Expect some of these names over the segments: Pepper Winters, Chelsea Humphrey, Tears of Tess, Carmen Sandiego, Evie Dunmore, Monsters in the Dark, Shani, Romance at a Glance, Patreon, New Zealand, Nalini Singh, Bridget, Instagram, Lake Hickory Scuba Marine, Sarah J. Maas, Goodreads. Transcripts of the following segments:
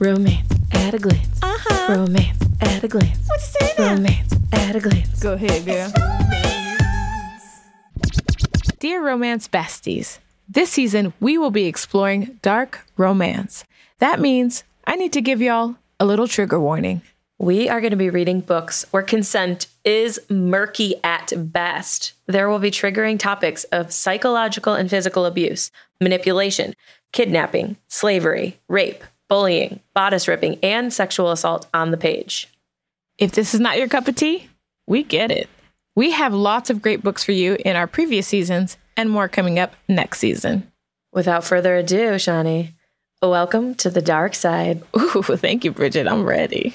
Romance at a glance. Uh-huh. Romance at a glance. What you say now? Romance at a glance. Go ahead, girl. Dear Romance Besties, this season we will be exploring dark romance. That means I need to give y'all a little trigger warning. We are going to be reading books where consent is murky at best. There will be triggering topics of psychological and physical abuse, manipulation, kidnapping, slavery, rape, bullying, bodice ripping, and sexual assault on the page. If this is not your cup of tea, we get it. We have lots of great books for you in our previous seasons and more coming up next season. Without further ado, Shani, welcome to the dark side. Ooh, thank you, Bridget. I'm ready.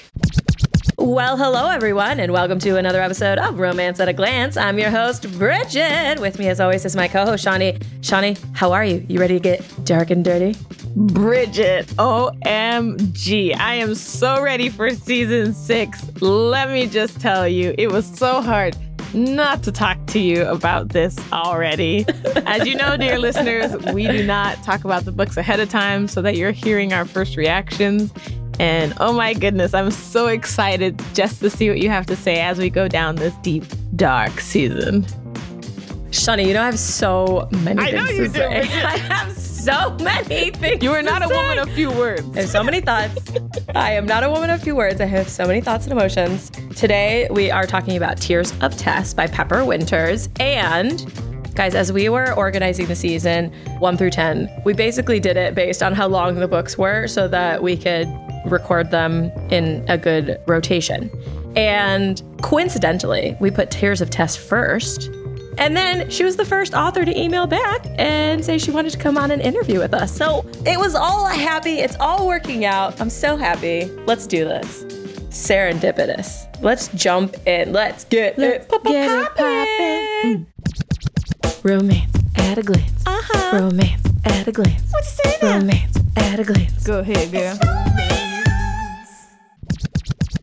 Well, hello, everyone, and welcome to another episode of Romance at a Glance. I'm your host, Bridget. With me, as always, is my co-host, Shani. Shani, how are you? You ready to get dark and dirty? Bridget, OMG. I am so ready for season 6. Let me just tell you, it was so hard not to talk to you about this already. As you know, dear listeners, we do not talk about the books ahead of time so that you're hearing our first reactions. And oh my goodness, I'm so excited just to see what you have to say as we go down this deep, dark season. Shani, you know I have so many things to say. I have so many things. You are not a woman of few words. I have so many thoughts. I am not a woman of few words. I have so many thoughts and emotions. Today, we are talking about Tears of Tess by Pepper Winters. And guys, as we were organizing the season 1 through 10, we basically did it based on how long the books were so that we could record them in a good rotation. And coincidentally, we put Tears of Tess first. And then she was the first author to email back and say she wanted to come on an interview with us. So it was all happy. It's all working out. I'm so happy. Let's do this. Serendipitous. Let's jump in. Let's get it poppin'. Romance at a glance. Uh-huh. Romance at a glance. What you say now? Romance at a glance. Go ahead, girl.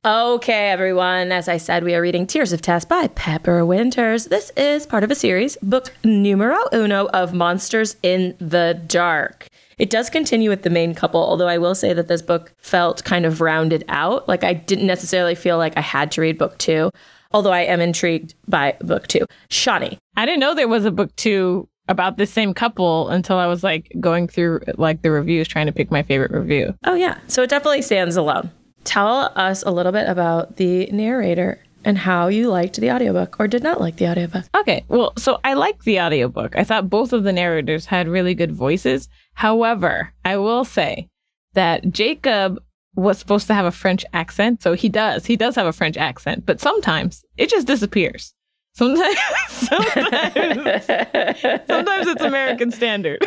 Okay, everyone. As I said, we are reading Tears of Tess by Pepper Winters. This is part of a series, book numero uno of Monsters in the Dark. It does continue with the main couple, although I will say that this book felt kind of rounded out. Like, I didn't necessarily feel like I had to read book 2, although I am intrigued by book 2. Shani. I didn't know there was a book 2 about this same couple until I was like going through like the reviews, trying to pick my favorite review. Oh, yeah. So it definitely stands alone. Tell us a little bit about the narrator and how you liked the audiobook or did not like the audiobook. Okay, well, so I liked the audiobook. I thought both of the narrators had really good voices. However, I will say that Jacob was supposed to have a French accent. So he does have a French accent, but sometimes it just disappears. Sometimes it's American standard.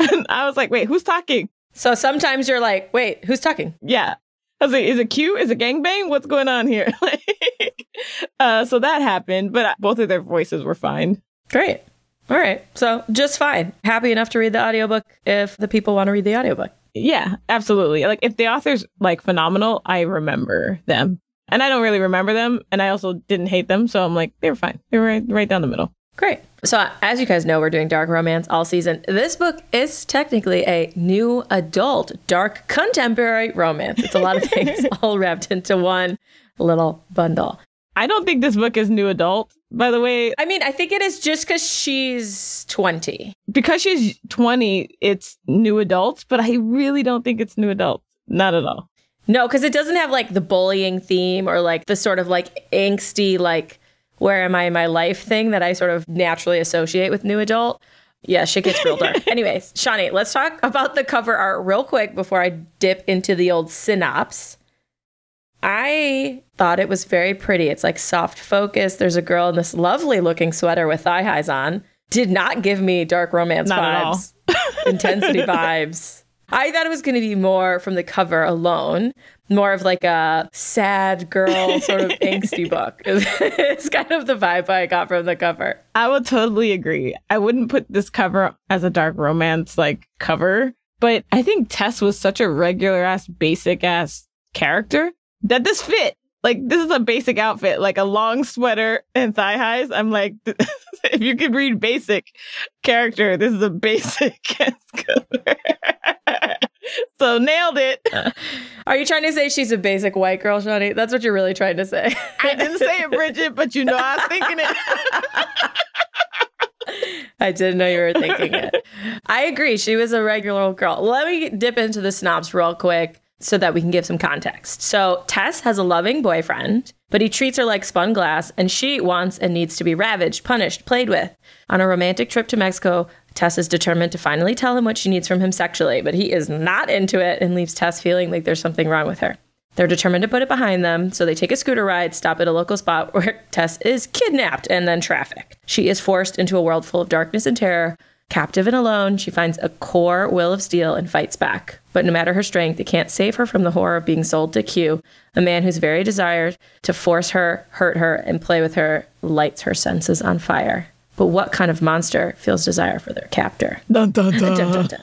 And I was like, wait, who's talking? So sometimes you're like, wait, who's talking? Yeah. I was like, is it cute? Is it gangbang? What's going on here? So that happened, but both of their voices were fine. Great. All right. So just fine. Happy enough to read the audiobook if the people want to read the audiobook. Yeah, absolutely. Like if the author's like phenomenal, I remember them and I don't really remember them. And I also didn't hate them. So I'm like, they were fine. They were right down the middle. Great. So as you guys know, we're doing dark romance all season. This book is technically a new adult, dark contemporary romance. It's a lot of things all wrapped into one little bundle. I don't think this book is new adult, by the way. I mean, I think it is just because she's 20. Because she's 20, it's new adults, but I really don't think it's new adult. Not at all. No, because it doesn't have like the bullying theme or like the sort of like angsty like where am I in my life thing that I sort of naturally associate with new adult. Yeah, shit gets real dark. Anyways, Shani, let's talk about the cover art real quick before I dip into the old synopsis. I thought it was very pretty. It's like soft focus. There's a girl in this lovely looking sweater with thigh highs on. Did not give me dark romance vibes. Intensity vibes. I thought it was going to be more from the cover alone, more of like a sad girl sort of angsty book. It's kind of the vibe I got from the cover. I would totally agree. I wouldn't put this cover as a dark romance like cover, but I think Tess was such a regular ass, basic ass character that this fit. Like, this is a basic outfit, like a long sweater and thigh highs. I'm like, if you could read basic character, this is a basic ass cover. So nailed it. Are you trying to say she's a basic white girl, Shani? That's what you're really trying to say. I didn't say it, Bridget, but you know I was thinking it. I didn't know you were thinking it. I agree. She was a regular old girl. Let me dip into the snobs real quick so that we can give some context. So Tess has a loving boyfriend, but he treats her like spun glass, and she wants and needs to be ravaged, punished, played with. On a romantic trip to Mexico, Tess is determined to finally tell him what she needs from him sexually, but he is not into it and leaves Tess feeling like there's something wrong with her. They're determined to put it behind them, so they take a scooter ride, stop at a local spot where Tess is kidnapped and then trafficked. She is forced into a world full of darkness and terror. Captive and alone, she finds a core will of steel and fights back. But no matter her strength, it can't save her from the horror of being sold to Q, a man who's very desired to force her, hurt her, and play with her, lights her senses on fire. But what kind of monster feels desire for their captor? Dun, dun, dun. Dun, dun, dun.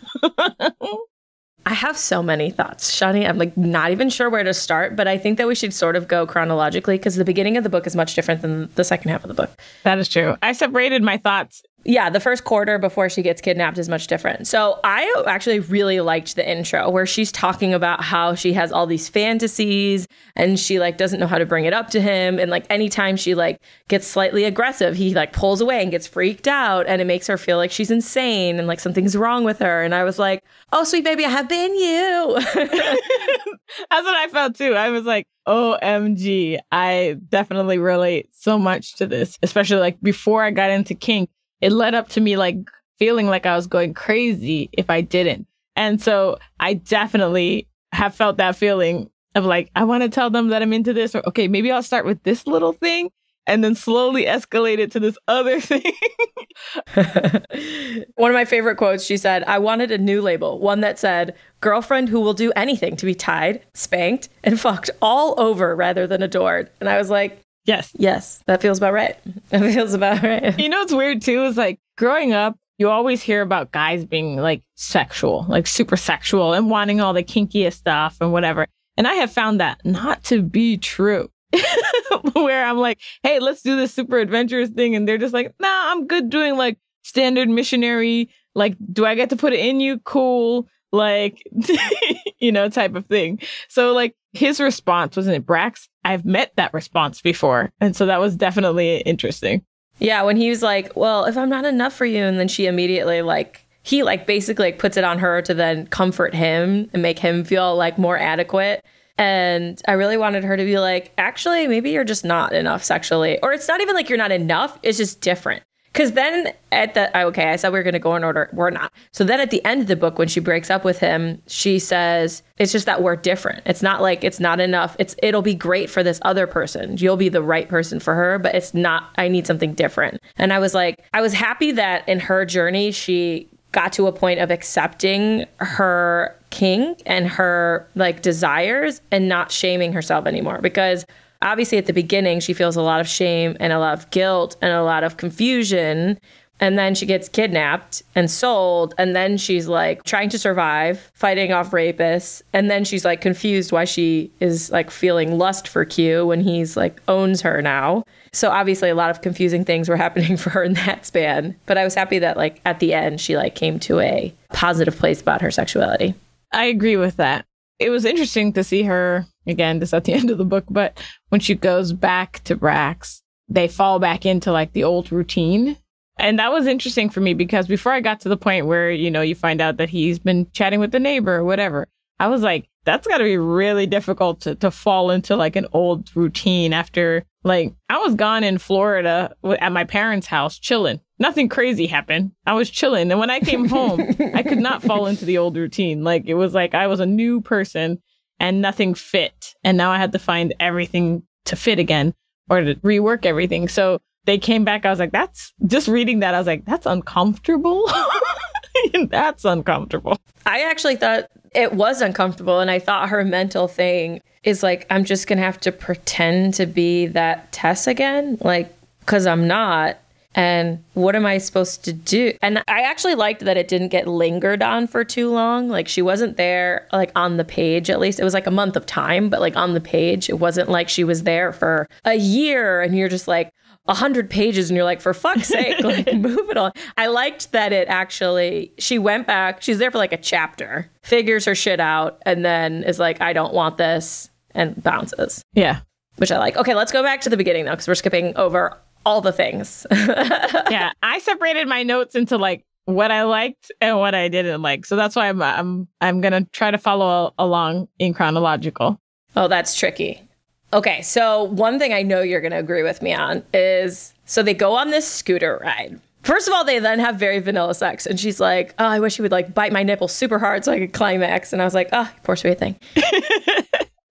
I have so many thoughts, Shani. I'm like not even sure where to start, but I think that we should sort of go chronologically because the beginning of the book is much different than the second half of the book. That is true. I separated my thoughts. Yeah, the first quarter before she gets kidnapped is much different. So I actually really liked the intro where she's talking about how she has all these fantasies and she like doesn't know how to bring it up to him. And like anytime she like gets slightly aggressive, he like pulls away and gets freaked out and it makes her feel like she's insane and like something's wrong with her. And I was like, oh, sweet baby, I have been you. That's what I felt too. I was like, OMG, I definitely relate so much to this, especially like before I got into kink. It led up to me like feeling like I was going crazy if I didn't. And so I definitely have felt that feeling of like, I want to tell them that I'm into this, or okay, maybe I'll start with this little thing and then slowly escalate it to this other thing. One of my favorite quotes, she said, I wanted a new label, one that said, girlfriend who will do anything to be tied, spanked, and fucked all over rather than adored. And I was like, yes. Yes. That feels about right. That feels about right. You know, what's weird, too, is like growing up, you always hear about guys being like sexual, like super sexual and wanting all the kinkiest stuff and whatever. And I have found that not to be true, where I'm like, hey, let's do this super adventurous thing. And they're just like, nah, I'm good doing like standard missionary. Like, do I get to put it in you? Cool. Like, you know, type of thing. So like his response, wasn't it Brax? I've met that response before. And so that was definitely interesting. Yeah. When he was like, well, if I'm not enough for you. And then she immediately like, he like basically like puts it on her to then comfort him and make him feel like more adequate. And I really wanted her to be like, actually, maybe you're just not enough sexually, or it's not even like you're not enough. It's just different. Because then at the, okay, I said we were going to go in order. We're not. So then at the end of the book, when she breaks up with him, she says, it's just that we're different. It's not like it's not enough. It'll be great for this other person. You'll be the right person for her, but it's not, I need something different. And I was like, I was happy that in her journey, she got to a point of accepting her kink and her like desires and not shaming herself anymore. Because obviously, at the beginning, she feels a lot of shame and a lot of guilt and a lot of confusion. And then she gets kidnapped and sold. And then she's like trying to survive, fighting off rapists. And then she's like confused why she is like feeling lust for Q when he's like owns her now. So obviously, a lot of confusing things were happening for her in that span. But I was happy that like at the end, she like came to a positive place about her sexuality. I agree with that. It was interesting to see her again, this at the end of the book. But when she goes back to Brax, they fall back into like the old routine. And that was interesting for me because before I got to the point where, you know, you find out that he's been chatting with the neighbor or whatever, I was like, that's got to be really difficult to fall into like an old routine after like I was gone in Florida at my parents' house chilling. Nothing crazy happened. I was chilling. And when I came home, I could not fall into the old routine. Like it was like I was a new person and nothing fit. And now I had to find everything to fit again or to rework everything. So they came back. I was like, that's just reading that. I was like, that's uncomfortable. That's uncomfortable. I actually thought it was uncomfortable. And I thought her mental thing is like, I'm just going to have to pretend to be that Tess again, like, because I'm not. And what am I supposed to do? And I actually liked that it didn't get lingered on for too long. Like she wasn't there like on the page, at least it was like a month of time, but like on the page, it wasn't like she was there for a year and you're just like, 100 pages and you're like, for fuck's sake, like, move it on. I liked that it actually, she went back, she's there for like a chapter, figures her shit out, and then is like, I don't want this, and bounces. Yeah. Which I like. Okay, let's go back to the beginning though, because we're skipping over all the things. Yeah, I separated my notes into like what I liked and what I didn't like. So that's why I'm going to try to follow along in chronological. Oh, that's tricky. Okay, so one thing I know you're going to agree with me on is, so they go on this scooter ride. First of all, they then have very vanilla sex. And she's like, oh, I wish he would like bite my nipple super hard so I could climax. And I was like, oh, poor sweet thing.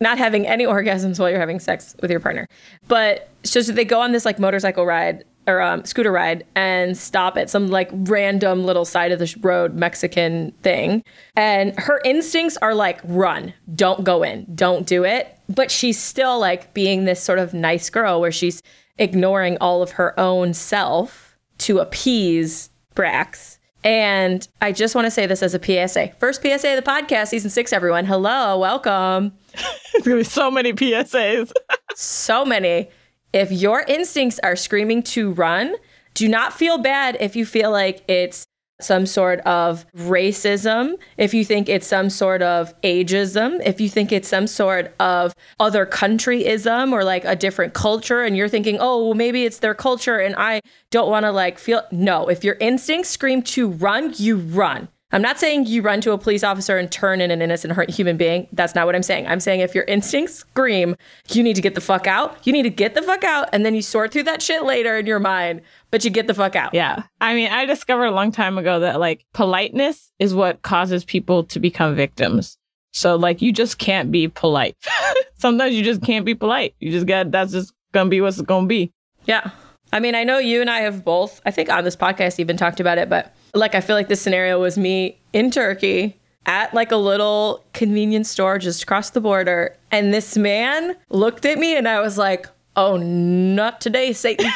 Not having any orgasms while you're having sex with your partner. But so they go on this like motorcycle ride or scooter ride and stop at some like random little side of the road Mexican thing. And her instincts are like, run, don't go in, don't do it. But she's still like being this sort of nice girl where she's ignoring all of her own self to appease Brax. And I just want to say this as a PSA. First PSA of the podcast, season 6, everyone. Hello, welcome. There's going to be so many PSAs. So many. If your instincts are screaming to run, do not feel bad if you feel like it's some sort of racism, if you think it's some sort of ageism, if you think it's some sort of other countryism or like a different culture and you're thinking, oh, well, maybe it's their culture and I don't want to like feel. No, if your instincts scream to run, you run. I'm not saying you run to a police officer and turn in an innocent human being. That's not what I'm saying. I'm saying if your instincts scream, you need to get the fuck out. You need to get the fuck out. And then you sort through that shit later in your mind, but you get the fuck out. Yeah. I mean, I discovered a long time ago that like politeness is what causes people to become victims. So like you just can't be polite. Sometimes you just can't be polite. You just got, that's just going to be what's going to be. Yeah. I mean, I know you and I have both, I think on this podcast, even talked about it, but like, I feel like this scenario was me in Turkey at like a little convenience store just across the border. And this man looked at me and I was like, oh, not today, Satan.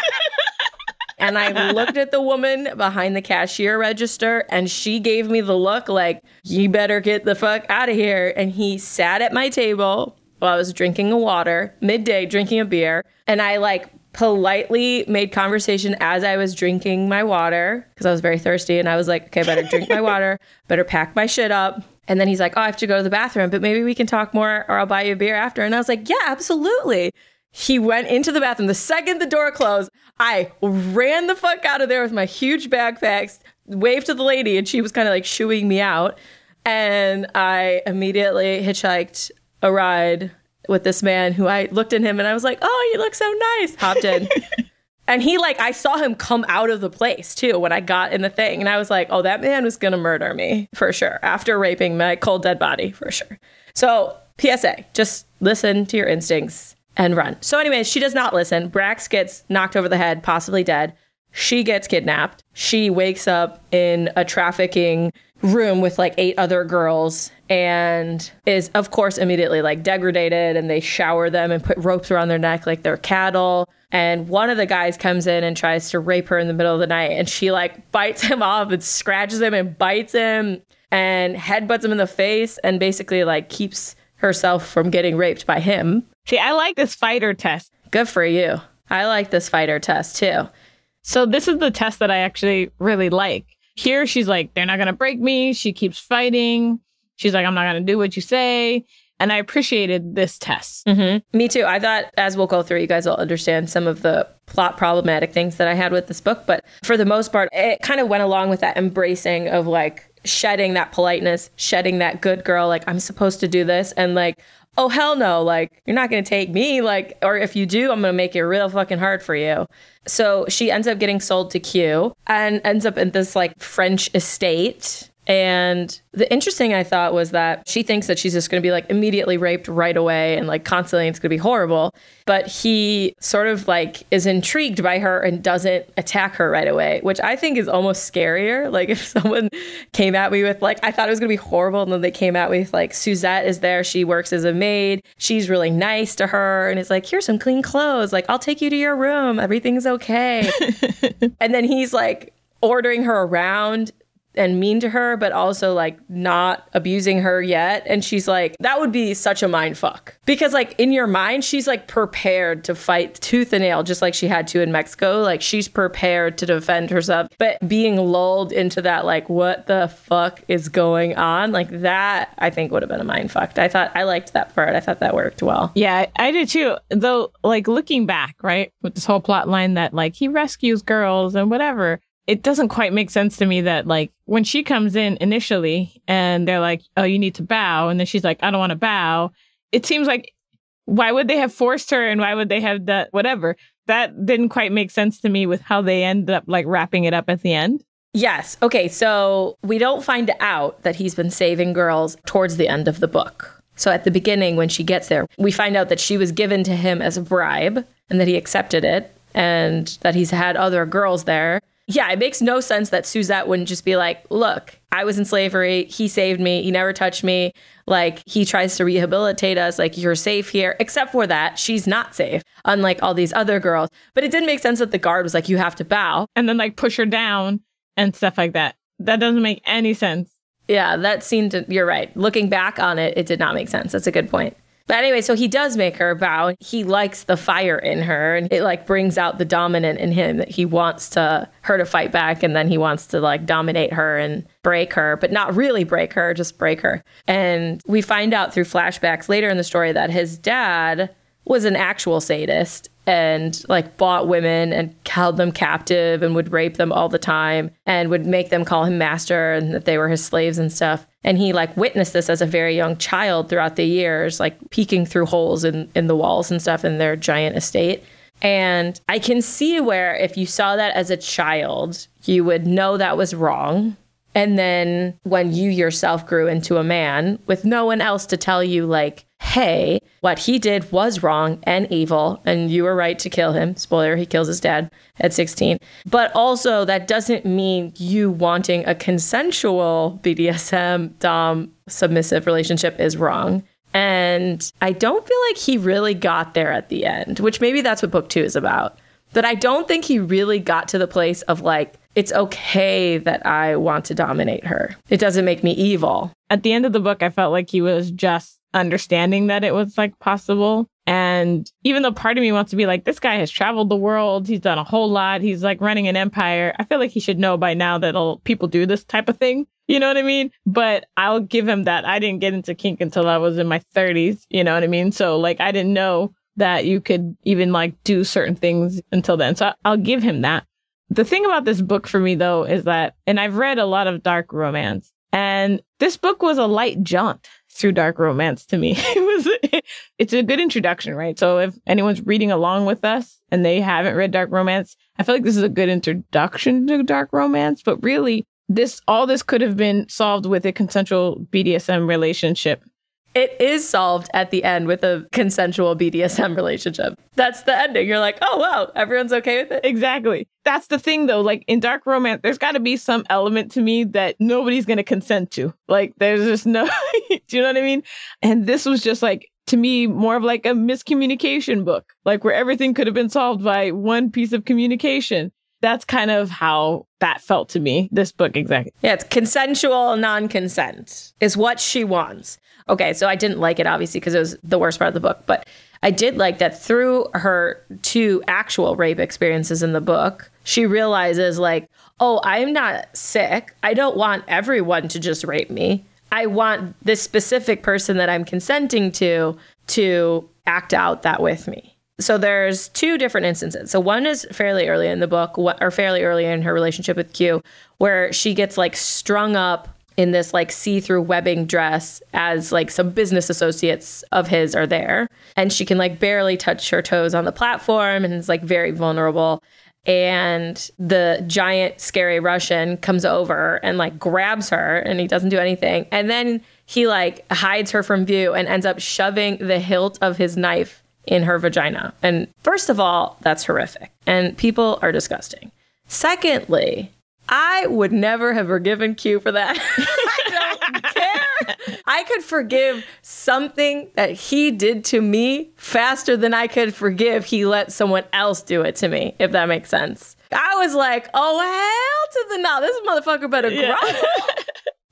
And I looked at the woman behind the cashier register and she gave me the look like, you better get the fuck out of here. And he sat at my table while I was drinking a water, midday drinking a beer. And I like politely made conversation as I was drinking my water because I was very thirsty and I was like, okay, better drink my water, better pack my shit up. And then he's like, oh, I have to go to the bathroom, but maybe we can talk more or I'll buy you a beer after. And I was like, yeah, absolutely. He went into the bathroom. The second the door closed, I ran the fuck out of there with my huge backpacks, waved to the lady and she was kind of like shooing me out. And I immediately hitchhiked a ride with this man who I looked at him and I was like, oh, you look so nice. Hopped in. And he like, I saw him come out of the place too when I got in the thing. And I was like, oh, that man was going to murder me for sure. After raping my cold dead body for sure. So PSA, just listen to your instincts and run. So anyway, she does not listen. Brax gets knocked over the head, possibly dead. She gets kidnapped. She wakes up in a trafficking room with like 8 other girls and is of course immediately like degraded, and they shower them and put ropes around their neck like they're cattle. And one of the guys comes in and tries to rape her in the middle of the night and she like bites him off and scratches him and bites him and headbutts him in the face and basically like keeps herself from getting raped by him. See, I like this fighter test. Good for you. I like this fighter test too. So this is the test that I actually really like. Here, she's like, they're not going to break me. She keeps fighting. She's like, I'm not going to do what you say. And I appreciated this test. Mm-hmm. Me too. I thought as we'll go through, you guys will understand some of the plot problematic things that I had with this book. But for the most part, it kind of went along with that embracing of like shedding that politeness, shedding that good girl, like I'm supposed to do this. And like, oh, hell no, like you're not going to take me, like, or if you do, I'm going to make it real fucking hard for you. So she ends up getting sold to Q and ends up in this like French estate. And the interesting I thought was that she thinks that she's just going to be like immediately raped right away and like constantly it's going to be horrible. But he sort of like is intrigued by her and doesn't attack her right away, which I think is almost scarier. Like if someone came at me with like, I thought it was going to be horrible. And then they came at me with like, Suzette is there. She works as a maid. She's really nice to her. And it's like, here's some clean clothes. Like, I'll take you to your room. Everything's okay. And then he's like ordering her around. and mean to her, but also like not abusing her yet. And she's like, that would be such a mind fuck, because like in your mind, she's like prepared to fight tooth and nail, just like she had to in Mexico. Like she's prepared to defend herself, but being lulled into that, like, what the fuck is going on? Like that, I think would have been a mind fuck. I thought I liked that part. I thought that worked well. Yeah, I did too. Though, like looking back, right, with this whole plot line that like he rescues girls and whatever, it doesn't quite make sense to me that like when she comes in initially and they're like, oh, you need to bow. And then she's like, I don't want to bow. It seems like, why would they have forced her? And why would they have that? Whatever. That didn't quite make sense to me with how they ended up like wrapping it up at the end. Yes. OK, so we don't find out that he's been saving girls towards the end of the book. So at the beginning, when she gets there, we find out that she was given to him as a bribe and that he accepted it and that he's had other girls there. Yeah, it makes no sense that Suzette wouldn't just be like, look, I was in slavery. He saved me. He never touched me. Like, he tries to rehabilitate us. Like, you're safe here. Except for that, she's not safe, unlike all these other girls. But it didn't make sense that the guard was like, you have to bow. And then, like, push her down and stuff like that. That doesn't make any sense. Yeah, that seemed to, you're right. Looking back on it, it did not make sense. That's a good point. But anyway, so he does make her bow. He likes the fire in her, and it like brings out the dominant in him that he wants to her to fight back, and then he wants to like dominate her and break her, but not really break her, just break her. And we find out through flashbacks later in the story that his dad was an actual sadist and like bought women and held them captive and would rape them all the time and would make them call him master and that they were his slaves and stuff. And he like witnessed this as a very young child throughout the years, like peeking through holes in the walls and stuff in their giant estate. And I can see where if you saw that as a child, you would know that was wrong. And then when you yourself grew into a man with no one else to tell you like, hey, what he did was wrong and evil, and you were right to kill him. Spoiler, he kills his dad at 16. But also, that doesn't mean you wanting a consensual BDSM, dom, submissive relationship is wrong. And I don't feel like he really got there at the end, which maybe that's what book two is about. But I don't think he really got to the place of like, it's okay that I want to dominate her. It doesn't make me evil. At the end of the book, I felt like he was just understanding that it was like possible. And even though part of me wants to be like, this guy has traveled the world, he's done a whole lot, he's like running an empire, I feel like he should know by now that people do this type of thing, you know what I mean? But I'll give him that I didn't get into kink until I was in my 30s, you know what I mean? So like, I didn't know that you could even like do certain things until then, so I'll give him that. The thing about this book for me though is that, and I've read a lot of dark romance, and this book was a light jaunt through dark romance to me. It's a good introduction, right? So if anyone's reading along with us and they haven't read dark romance, I feel like this is a good introduction to dark romance. But really, all this could have been solved with a consensual BDSM relationship. It is solved at the end with a consensual BDSM relationship. That's the ending. You're like, oh, wow, everyone's okay with it. Exactly. That's the thing, though. Like in dark romance, there's got to be some element to me that nobody's going to consent to. Like there's just no, do you know what I mean? And this was just like, to me, more of like a miscommunication book, like where everything could have been solved by one piece of communication. That's kind of how that felt to me, this book exactly. Yeah, it's consensual non-consent is what she wants. Okay, so I didn't like it, obviously, because it was the worst part of the book. But I did like that through her two actual rape experiences in the book, she realizes like, oh, I'm not sick. I don't want everyone to just rape me. I want this specific person that I'm consenting to act out that with me. So there's two different instances. So one is fairly early in the book, or fairly early in her relationship with Q, where she gets like strung up in this like see-through webbing dress as like some business associates of his are there. And she can like barely touch her toes on the platform and is like very vulnerable. And the giant scary Russian comes over and like grabs her, and he doesn't do anything. And then he like hides her from view and ends up shoving the hilt of his knife in her vagina. And first of all, that's horrific. And people are disgusting. Secondly, I would never have forgiven Q for that. I don't care. I could forgive something that he did to me faster than I could forgive he let someone else do it to me, if that makes sense. I was like, oh, hell to the no, this motherfucker better grovel.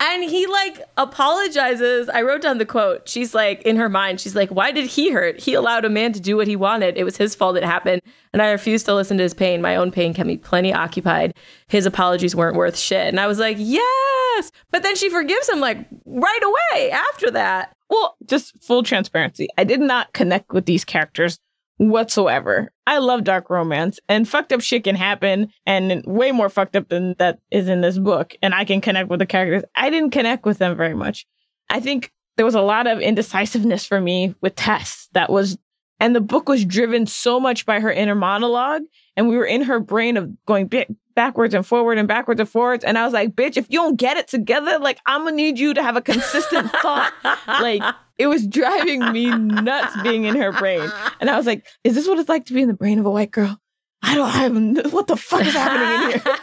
And he like apologizes. I wrote down the quote. She's like, in her mind, she's like, why did he hurt? He allowed a man to do what he wanted. It was his fault it happened. And I refused to listen to his pain. My own pain kept me plenty occupied. His apologies weren't worth shit. And I was like, yes. But then she forgives him like right away after that. Well, just full transparency. I did not connect with these characters whatsoever. I love dark romance, and fucked up shit can happen, and way more fucked up than that is in this book. And I can connect with the characters. I didn't connect with them very much. I think there was a lot of indecisiveness for me with Tess. That was, and the book was driven so much by her inner monologue, and we were in her brain of going backwards and forward and backwards and forwards. And I was like, bitch, if you don't get it together, like, I'm gonna need you to have a consistent thought. Like, it was driving me nuts being in her brain. And I was like, is this what it's like to be in the brain of a white girl? I don't have, what the fuck is happening in here?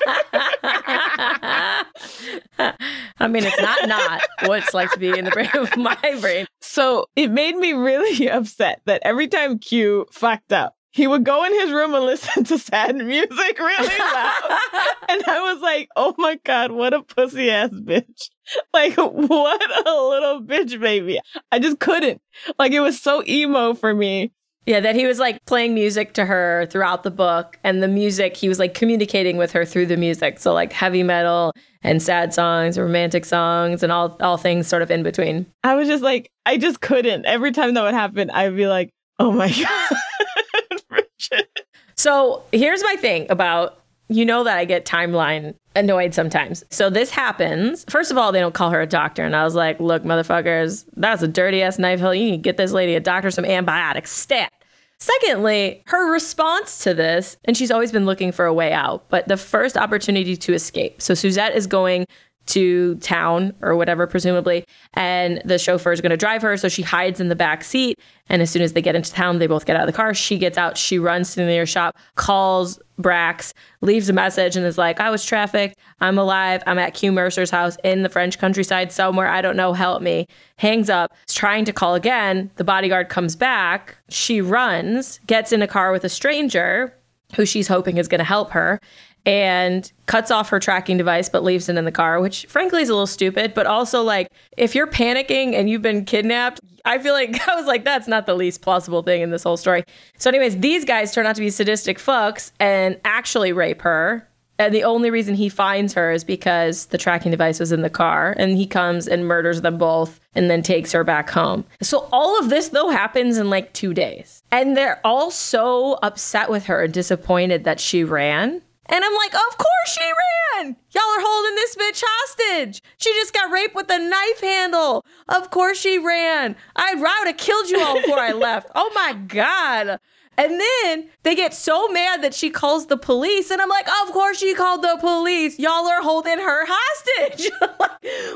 I mean, it's not what it's like to be in the brain of my brain. So it made me really upset that every time Q fucked up, he would go in his room and listen to sad music really loud. And I was like, oh my God, what a pussy ass bitch. Like, what a little bitch baby. I just couldn't. Like, it was so emo for me. Yeah, that he was like playing music to her throughout the book, and the music, he was like communicating with her through the music. So like heavy metal and sad songs, romantic songs, and all things sort of in between. I was just like, I just couldn't. Every time that would happen, I'd be like, oh my God, Bridget. So here's my thing about, you know that I get timeline annoyed sometimes. So this happens. First of all, they don't call her a doctor. And I was like, look, motherfuckers, that's a dirty ass knife hill. You need to get this lady a doctor, some antibiotics, stat. Secondly, her response to this, and she's always been looking for a way out, but the first opportunity to escape. So Suzette is going to town or whatever, presumably, and the chauffeur is going to drive her. So she hides in the back seat. And as soon as they get into town, they both get out of the car. She gets out. She runs to the nearest shop, calls Brax, leaves a message, and is like, I was trafficked. I'm alive. I'm at Q Mercer's house in the French countryside somewhere. I don't know. Help me. Hangs up. Is trying to call again. The bodyguard comes back. She runs, gets in a car with a stranger who she's hoping is going to help her, and cuts off her tracking device, but leaves it in the car, which frankly is a little stupid. But also, like, if you're panicking and you've been kidnapped, I feel like, I was like, that's not the least plausible thing in this whole story. So anyways, these guys turn out to be sadistic fucks and actually rape her. And the only reason he finds her is because the tracking device was in the car, and he comes and murders them both and then takes her back home. So all of this, though, happens in like 2 days. And they're all so upset with her and disappointed that she ran. And I'm like, of course she ran. Y'all are holding this bitch hostage. She just got raped with a knife handle. Of course she ran. I would have killed you all before I left. Oh my God. And then they get so mad that she calls the police. And I'm like, of course she called the police. Y'all are holding her hostage. Like,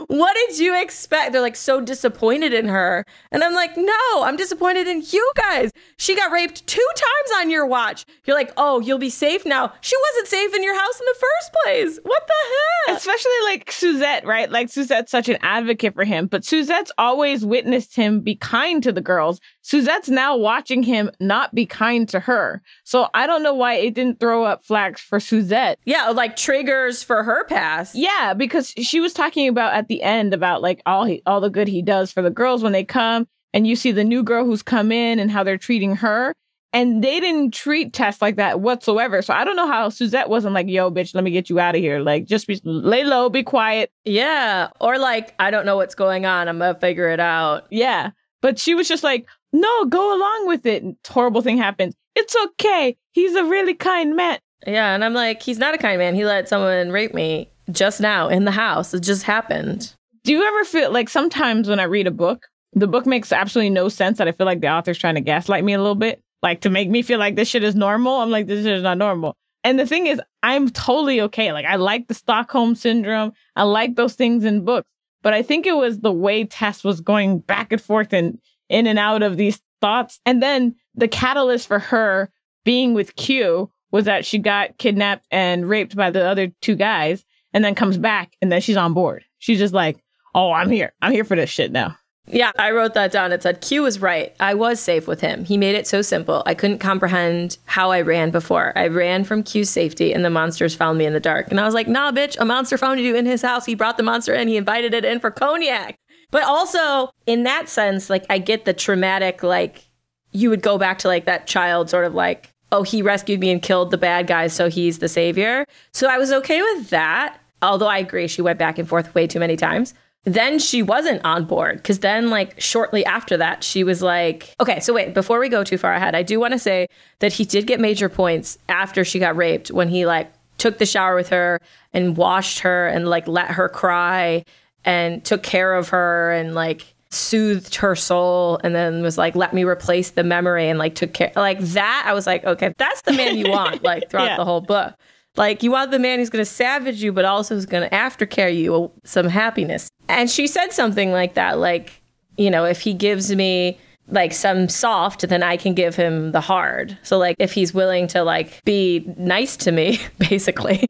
what did you expect? They're like so disappointed in her. And I'm like, no, I'm disappointed in you guys. She got raped 2 times on your watch. You're like, oh, you'll be safe now. She wasn't safe in your house in the first place. What the heck? Especially like Suzette, right? Like Suzette's such an advocate for him. But Suzette's always witnessed him be kind to the girls. Suzette's now watching him not be kind to her. So I don't know why it didn't throw up flags for Suzette. Yeah, like triggers for her past. Yeah, because she was talking about at the end about like all the good he does for the girls when they come, and you see the new girl who's come in and how they're treating her. And they didn't treat Tess like that whatsoever. So I don't know how Suzette wasn't like, yo, bitch, let me get you out of here. Like, just lay low, be quiet. Yeah. Or like, I don't know what's going on. I'm gonna figure it out. Yeah. But she was just like, no, go along with it. And horrible thing happens. It's okay. He's a really kind man. Yeah. And I'm like, he's not a kind man. He let someone rape me just now in the house. It just happened. Do you ever feel like sometimes when I read a book, the book makes absolutely no sense, that I feel like the author's trying to gaslight me a little bit, like to make me feel like this shit is normal? I'm like, this shit is not normal. And the thing is, I'm totally okay. Like, I like the Stockholm syndrome. I like those things in books. But I think it was the way Tess was going back and forth and in and out of these thoughts. And then the catalyst for her being with Q was that she got kidnapped and raped by the other 2 guys, and then comes back, and then she's on board. She's just like, oh, I'm here. I'm here for this shit now. Yeah, I wrote that down. It said, Q was right. I was safe with him. He made it so simple. I couldn't comprehend how I ran before. I ran from Q's safety and the monsters found me in the dark. And I was like, nah, bitch, a monster found you in his house. He brought the monster in. He invited it in for cognac. But also in that sense, like I get the traumatic, like you would go back to like that child sort of like, oh, he rescued me and killed the bad guy. So he's the savior. So I was okay with that. Although I agree, she went back and forth way too many times. Then she wasn't on board because then like shortly after that, she was like, OK, so wait, before we go too far ahead, I do want to say that he did get major points after she got raped when he like took the shower with her and washed her and like let her cry and took care of her and like soothed her soul and then was like, let me replace the memory and like took care like that. I was like, OK, that's the man you want like throughout the whole book. Like you want the man who's going to savage you, but also is going to aftercare you some happiness. And she said something like that, like, you know, if he gives me like some soft, then I can give him the hard. So like if he's willing to like be nice to me, basically,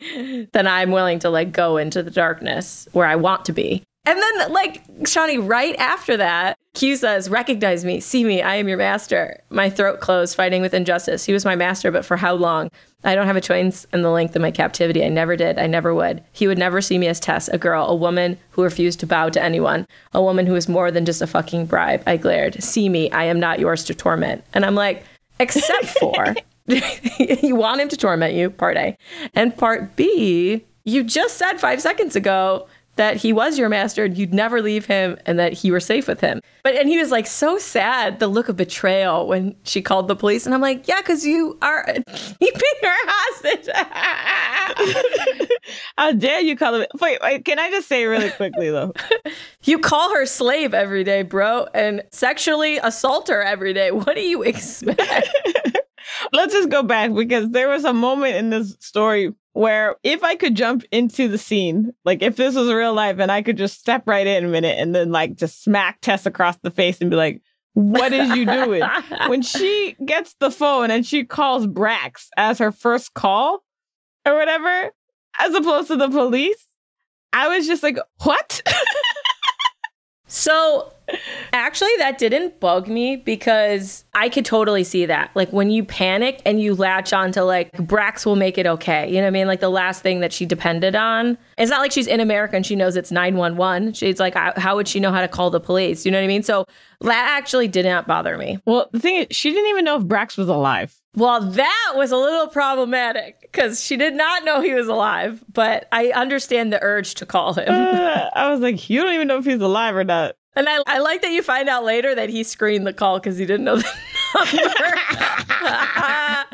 then I'm willing to like go into the darkness where I want to be. And then like Shani, right after that, Q says, recognize me, see me, I am your master. My throat closed, fighting with injustice. He was my master, but for how long? I don't have a choice in the length of my captivity. I never did. I never would. He would never see me as Tess, a girl, a woman who refused to bow to anyone, a woman who was more than just a fucking bribe. I glared, see me, I am not yours to torment. And I'm like, except for you want him to torment you, part A. And part B, you just said 5 seconds ago that he was your master, and you'd never leave him, and that you were safe with him. But and he was like so sad, the look of betrayal when she called the police. And I'm like, yeah, because you are keeping her hostage. How dare you call him? Wait, can I just say really quickly though? You call her slave every day, bro, and sexually assault her every day. What do you expect? Let's just go back because there was a moment in this story where if I could jump into the scene, like if this was real life and I could just step right in a minute and then like just smack Tess across the face and be like, what is you doing? When she gets the phone and she calls Brax as her first call or whatever, as opposed to the police, I was just like, what? So actually, that didn't bug me because I could totally see that. Like when you panic and you latch on to like Brax will make it OK. You know what I mean? Like the last thing that she depended on. It's not like she's in America and she knows it's 911. She's like, how would she know how to call the police? You know what I mean? So that actually did not bother me. Well, the thing is, she didn't even know if Brax was alive. Well, that was a little problematic because she did not know he was alive. But I understand the urge to call him. I was like, you don't even know if he's alive or not. And I like that you find out later that he screened the call because he didn't know the number. I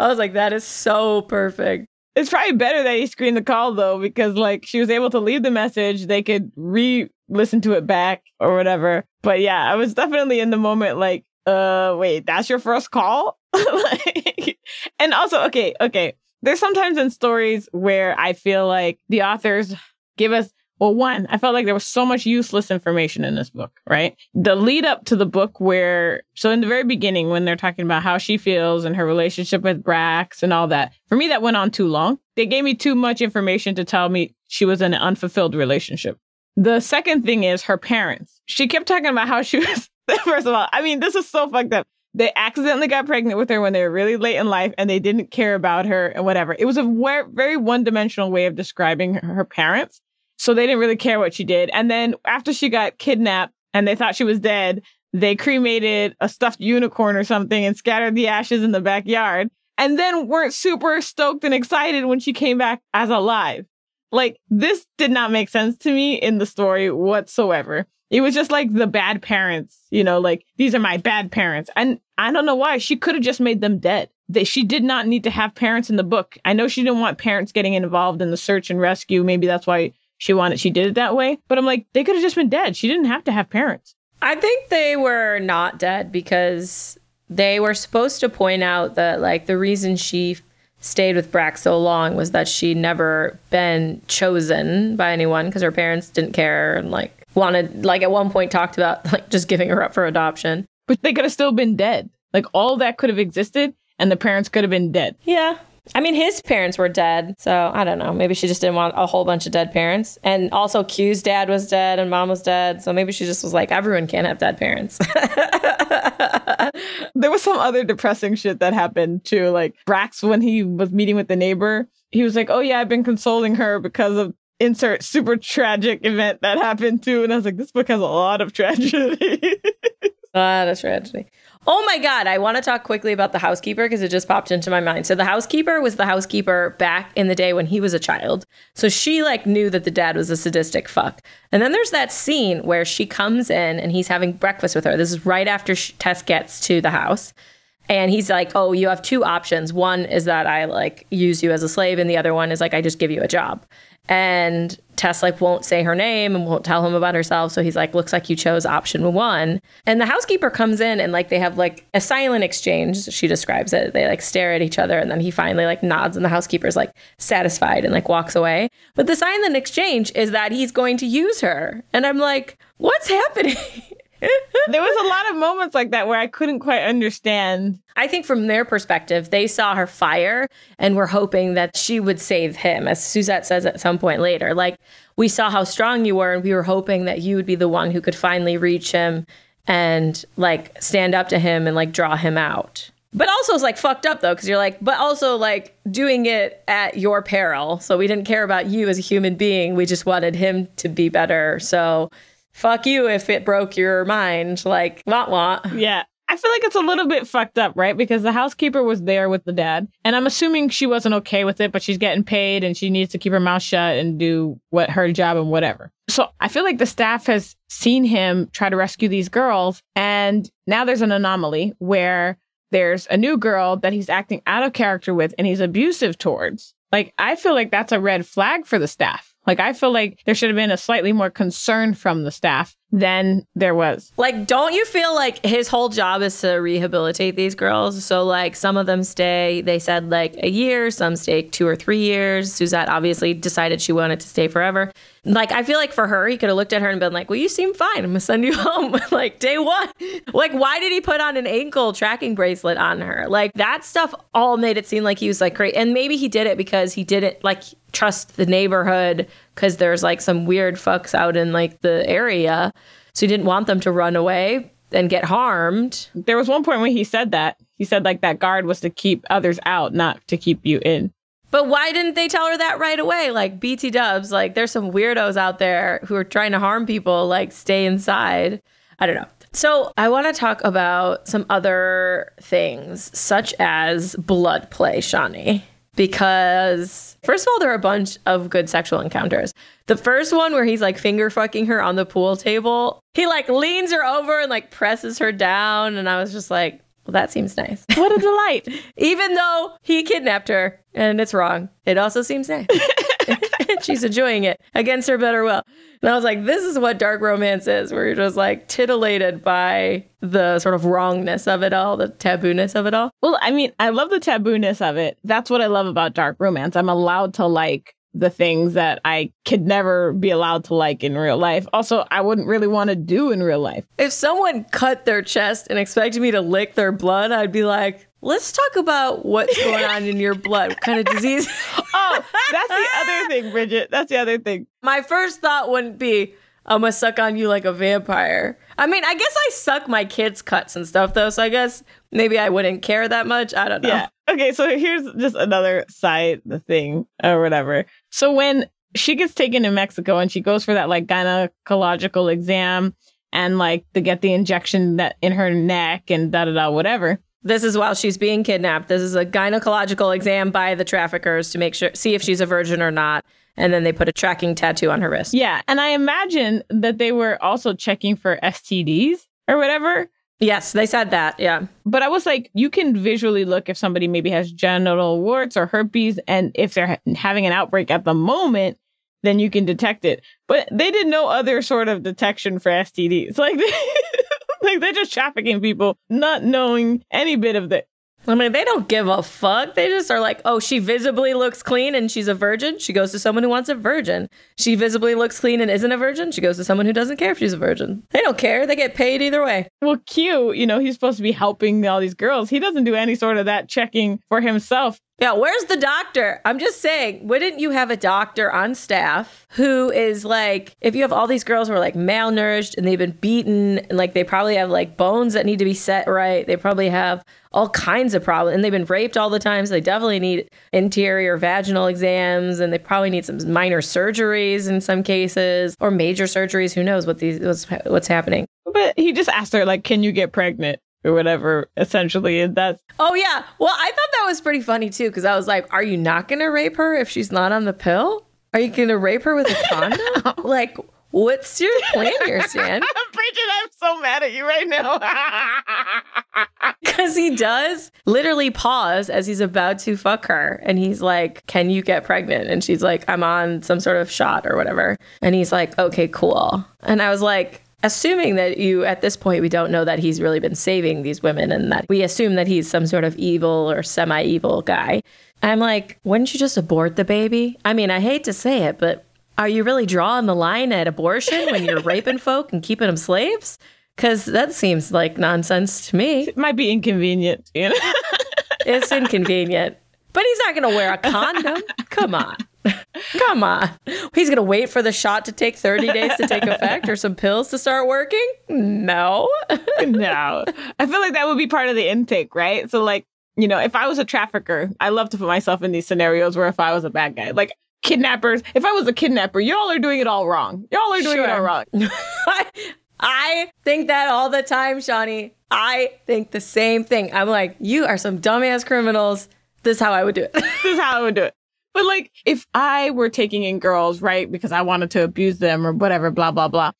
was like, that is so perfect. It's probably better that he screened the call, though, because like she was able to leave the message. They could re-listen to it back or whatever. But yeah, I was definitely in the moment like, wait, that's your first call? Like, and also, okay. There's sometimes in stories where I feel like the authors give us, well, one, I felt like there was so much useless information in this book, right? The lead up to the book where, so in the very beginning, when they're talking about how she feels and her relationship with Brax and all that, for me, that went on too long. They gave me too much information to tell me she was in an unfulfilled relationship. The second thing is her parents. She kept talking about how she was, first of all, I mean, this is so fucked up. They accidentally got pregnant with her when they were really late in life and they didn't care about her and whatever. It was a very one-dimensional way of describing her parents. So they didn't really care what she did. And then after she got kidnapped and they thought she was dead, they cremated a stuffed unicorn or something and scattered the ashes in the backyard and then weren't super stoked and excited when she came back as alive. Like, this did not make sense to me in the story whatsoever. It was just like the bad parents, you know, like, these are my bad parents. And I don't know why. She could have just made them dead. She did not need to have parents in the book. I know she didn't want parents getting involved in the search and rescue. Maybe that's why she did it that way. But I'm like, they could have just been dead. She didn't have to have parents. I think they were not dead because they were supposed to point out that, like, the reason she stayed with Brax so long was that she'd never been chosen by anyone because her parents didn't care and, like, wanted, like, at one point talked about, like, just giving her up for adoption. But they could have still been dead. Like, all that could have existed and the parents could have been dead. Yeah. I mean, his parents were dead, so I don't know. Maybe she just didn't want a whole bunch of dead parents. And also Q's dad was dead and mom was dead, so maybe she just was like, everyone can't have dead parents. There was some other depressing shit that happened too. Like Brax, when he was meeting with the neighbor, he was like, oh yeah, I've been consoling her because of insert super tragic event that happened too. And I was like, this book has a lot of tragedy. A lot of tragedy. Oh my God, I want to talk quickly about the housekeeper because it just popped into my mind. So the housekeeper was the housekeeper back in the day when he was a child. So she like knew that the dad was a sadistic fuck. And then there's that scene where she comes in and he's having breakfast with her. This is right after Tess gets to the house. And he's like, oh, you have two options. One is that I like use you as a slave. And the other one is like, I just give you a job. And Tess like won't say her name and won't tell him about herself. So he's like, looks like you chose option one. And the housekeeper comes in and like they have like a silent exchange. She describes it. They like stare at each other and then he finally like nods and the housekeeper's like satisfied and like walks away. But the silent exchange is that he's going to use her. And I'm like, what's happening? There was a lot of moments like that where I couldn't quite understand. I think from their perspective, they saw her fire and were hoping that she would save him. As Suzette says at some point later, like, we saw how strong you were and we were hoping that you would be the one who could finally reach him and like stand up to him and like draw him out. But also it's like fucked up though, because you're like, but also like doing it at your peril. So we didn't care about you as a human being. We just wanted him to be better. So fuck you if it broke your mind, like, wah-wah. Yeah, I feel like it's a little bit fucked up, right? Because the housekeeper was there with the dad. And I'm assuming she wasn't okay with it, but she's getting paid and she needs to keep her mouth shut and do what her job and whatever. So I feel like the staff has seen him try to rescue these girls. And now there's an anomaly where there's a new girl that he's acting out of character with and he's abusive towards. Like, I feel like that's a red flag for the staff. Like, I feel like there should have been a slightly more concern from the staff than there was. Like, don't you feel like his whole job is to rehabilitate these girls? So, like, some of them stay, they said, like, a year. Some stay 2 or 3 years. Suzette obviously decided she wanted to stay forever. Like, I feel like for her, he could have looked at her and been like, well, you seem fine. I'm going to send you home, like, day one. Like, why did he put on an ankle tracking bracelet on her? Like, that stuff all made it seem like he was, like, great. And maybe he did it because he didn't, like, trust the neighborhood because there's like some weird fucks out in like the area. So he didn't want them to run away and get harmed. There was one point when he said that. He said like that guard was to keep others out, not to keep you in. But why didn't they tell her that right away? Like BT dubs, like there's some weirdos out there who are trying to harm people, like stay inside. I don't know. So I want to talk about some other things such as blood play, Shani. Because first of all, there are a bunch of good sexual encounters. The first one where he's like finger fucking her on the pool table, he like leans her over and like presses her down. And I was just like, well, that seems nice. What a delight. Even though he kidnapped her and it's wrong, it also seems nice. She's enjoying it against her better will. And I was like, this is what dark romance is, where you're just like titillated by the sort of wrongness of it all, the taboo-ness of it all. Well, I mean, I love the taboo-ness of it. That's what I love about dark romance. I'm allowed to like the things that I could never be allowed to like in real life. Also, I wouldn't really want to do in real life. If someone cut their chest and expected me to lick their blood, I'd be like, let's talk about what's going on in your blood. What kind of disease? Oh, that's the other thing, Bridget. That's the other thing. My first thought wouldn't be, I'm going to suck on you like a vampire. I mean, I guess I suck my kids' cuts and stuff, though. So I guess maybe I wouldn't care that much. I don't know. Yeah. Okay, so here's just another side thing or whatever. So when she gets taken to Mexico and she goes for that like gynecological exam and like to get the injection that in her neck and da-da-da, whatever. This is while she's being kidnapped. This is a gynecological exam by the traffickers to make sure, see if she's a virgin or not. And then they put a tracking tattoo on her wrist. Yeah. And I imagine that they were also checking for STDs or whatever. Yes, they said that. Yeah. But I was like, you can visually look if somebody maybe has genital warts or herpes. And if they're having an outbreak at the moment, then you can detect it. But they did no other sort of detection for STDs. Like, like, they're just trafficking people, not knowing any bit of it. I mean, they don't give a fuck. They just are like, oh, she visibly looks clean and she's a virgin. She goes to someone who wants a virgin. She visibly looks clean and isn't a virgin. She goes to someone who doesn't care if she's a virgin. They don't care. They get paid either way. Well, Q, you know, he's supposed to be helping all these girls. He doesn't do any sort of that checking for himself. Yeah, where's the doctor? I'm just saying, wouldn't you have a doctor on staff who is like, if you have all these girls who are like malnourished and they've been beaten and like they probably have like bones that need to be set right. They probably have all kinds of problems and they've been raped all the time. So they definitely need interior vaginal exams and they probably need some minor surgeries in some cases or major surgeries. Who knows what these what's happening? But he just asked her, like, can you get pregnant? Or whatever, essentially. That's... Oh, yeah. Well, I thought that was pretty funny, too, because I was like, are you not going to rape her if she's not on the pill? Are you going to rape her with a condom? Like, what's your plan here, Stan? Bridget, I'm so mad at you right now. Because he does literally pause as he's about to fuck her. And he's like, can you get pregnant? And she's like, I'm on some sort of shot or whatever. And he's like, okay, cool. And I was like... Assuming that you, at this point, we don't know that he's really been saving these women and that we assume that he's some sort of evil or semi-evil guy. I'm like, wouldn't you just abort the baby? I mean, I hate to say it, but are you really drawing the line at abortion when you're raping folk and keeping them slaves? Because that seems like nonsense to me. It might be inconvenient, you know? It's inconvenient. But he's not going to wear a condom. Come on. Come on. He's going to wait for the shot to take 30 days to take effect or some pills to start working? No. No. I feel like that would be part of the intake, right? So like, you know, if I was a trafficker, I love to put myself in these scenarios where if I was a bad guy, like kidnappers, if I was a kidnapper, y'all are doing it all wrong. Y'all are doing it all wrong. I think that all the time, Shani. I think the same thing. I'm like, you are some dumbass criminals. This is how I would do it. This is how I would do it. But like, if I were taking in girls, right, because I wanted to abuse them or whatever, blah, blah, blah,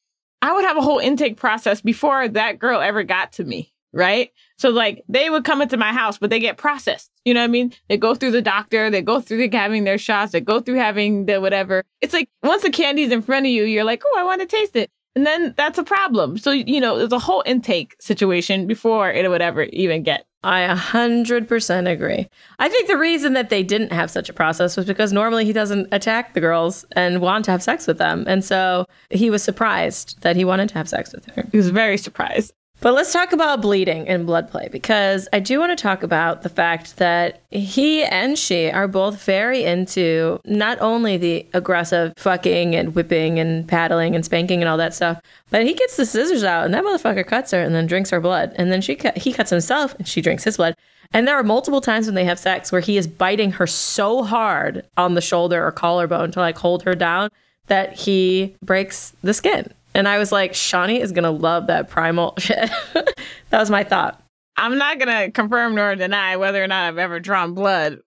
I would have a whole intake process before that girl ever got to me, right? So like, they would come into my house, but they get processed. You know what I mean? They go through the doctor, they go through having their shots, they go through having the whatever. It's like, once the candy's in front of you, you're like, oh, I want to taste it. And then that's a problem. So, you know, there's a whole intake situation before it would ever even get. I 100% agree. I think the reason that they didn't have such a process was because normally he doesn't attack the girls and want to have sex with them. And so he was surprised that he wanted to have sex with her. He was very surprised. But let's talk about bleeding and blood play, because I do want to talk about the fact that he and she are both very into not only the aggressive fucking and whipping and paddling and spanking and all that stuff, but he gets the scissors out and that motherfucker cuts her and then drinks her blood. And then he cuts himself and she drinks his blood. And there are multiple times when they have sex where he is biting her so hard on the shoulder or collarbone to like hold her down that he breaks the skin. And I was like, Shani is going to love that primal shit. That was my thought. I'm not going to confirm nor deny whether or not I've ever drawn blood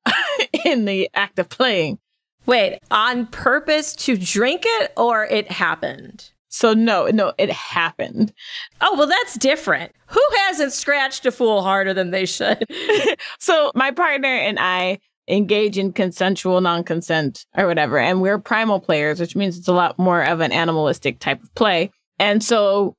in the act of playing. Wait, on purpose to drink it or it happened? So no, it happened. Oh, well, that's different. Who hasn't scratched a fool harder than they should? So my partner and I engage in consensual non-consent or whatever. And we're primal players, which means it's a lot more of an animalistic type of play. And so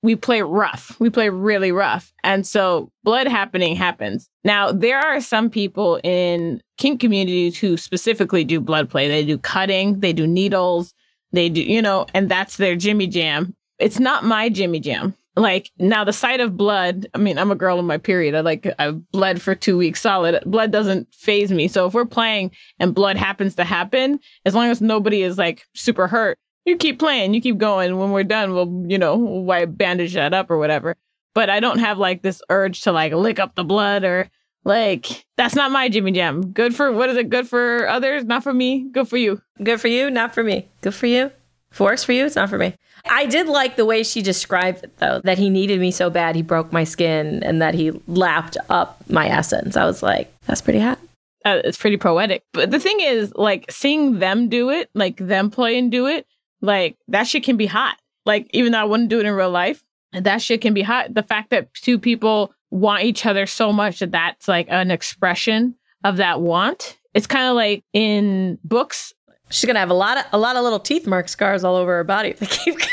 we play rough. We play really rough. And so blood happening happens. Now, there are some people in kink communities who specifically do blood play. They do cutting, they do needles, they do, you know, and that's their jimmy jam. It's not my jimmy jam. Like, now the sight of blood, I mean, I'm a girl on my period. I bled for 2 weeks solid. Blood doesn't faze me. So if we're playing and blood happens to happen, as long as nobody is like super hurt, you keep playing, you keep going. When we're done, we'll, you know, wipe bandage that up or whatever. But I don't have like this urge to like lick up the blood or like, that's not my jimmy jam. Good for, what is it? Good for others, not for me. Good for you. Good for you, not for me. Good for you. Force for you, it's not for me. I did like the way she described it, though, that he needed me so bad he broke my skin and that he lapped up my essence. I was like, that's pretty hot. It's pretty poetic. But the thing is, like, seeing them do it, like them play and do it, like that shit can be hot. Like, even though I wouldn't do it in real life, that shit can be hot. The fact that two people want each other so much that that's like an expression of that want. It's kind of like in books. She's going to have a lot of little teeth mark scars all over her body if they keep going.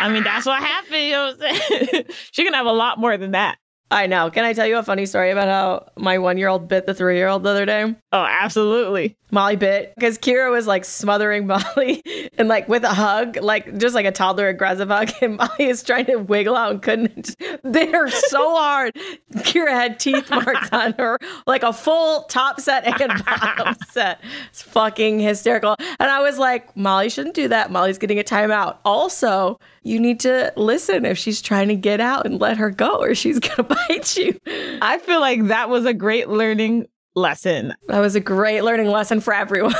I mean, that's what happened. You know what I'm saying? She's going to have a lot more than that. I know. Can I tell you a funny story about how my 1-year-old bit the 3-year-old the other day? Oh, absolutely. Molly bit because Kira was like smothering Molly and like with a hug, like just like a toddler aggressive hug. And Molly is trying to wiggle out and couldn't. They are so hard. Kira had teeth marks on her, like a full top set and bottom set. It's fucking hysterical. And I was like, Molly shouldn't do that. Molly's getting a timeout. Also, you need to listen if she's trying to get out and let her go or she's going to bite you. I feel like that was a great learning lesson. That was a great learning lesson for everyone.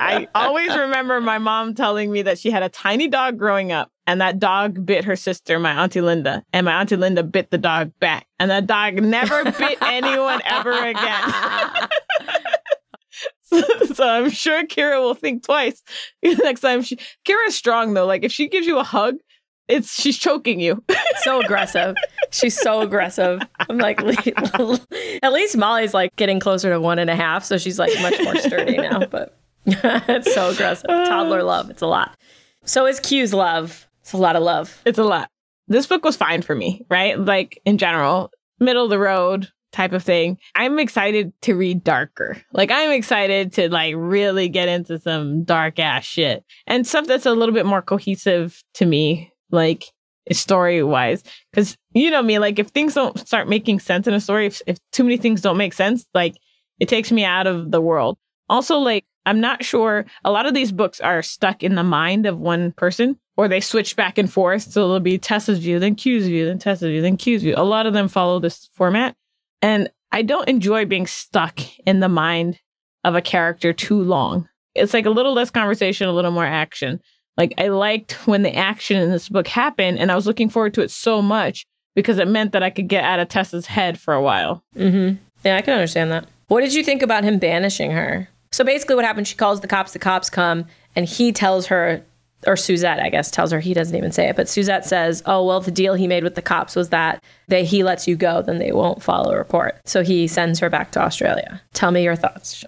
I always remember my mom telling me that she had a tiny dog growing up and that dog bit her sister, my Auntie Linda, and my Auntie Linda bit the dog back and that dog never bit anyone ever again. So I'm sure Kira will think twice next time. Kira's strong though. Like if she gives you a hug, she's choking you. So aggressive. She's so aggressive. I'm like, at least Molly's like getting closer to 1.5. So she's like much more sturdy now, but it's so aggressive. Toddler love. It's a lot. So is Q's love. It's a lot of love. It's a lot. This book was fine for me, right? Like in general, middle of the road type of thing. I'm excited to read darker. Like I'm excited to like really get into some dark ass shit and stuff that's a little bit more cohesive to me. Like story wise, because you know me, like if things don't start making sense in a story, if too many things don't make sense, like it takes me out of the world. Also, like I'm not sure a lot of these books are stuck in the mind of one person or they switch back and forth. So it'll be Tessa's view, then Q's view, then Tessa's view, then Q's view. A lot of them follow this format. And I don't enjoy being stuck in the mind of a character too long. It's like a little less conversation, a little more action. Like I liked when the action in this book happened and I was looking forward to it so much because it meant that I could get out of Tessa's head for a while. Mm-hmm. Yeah, I can understand that. What did you think about him banishing her? So basically what happened, she calls the cops come and he tells her, or Suzette, I guess, tells her, he doesn't even say it, but Suzette says, oh, well, the deal he made with the cops was that he lets you go, then they won't file a report. So he sends her back to Australia. Tell me your thoughts.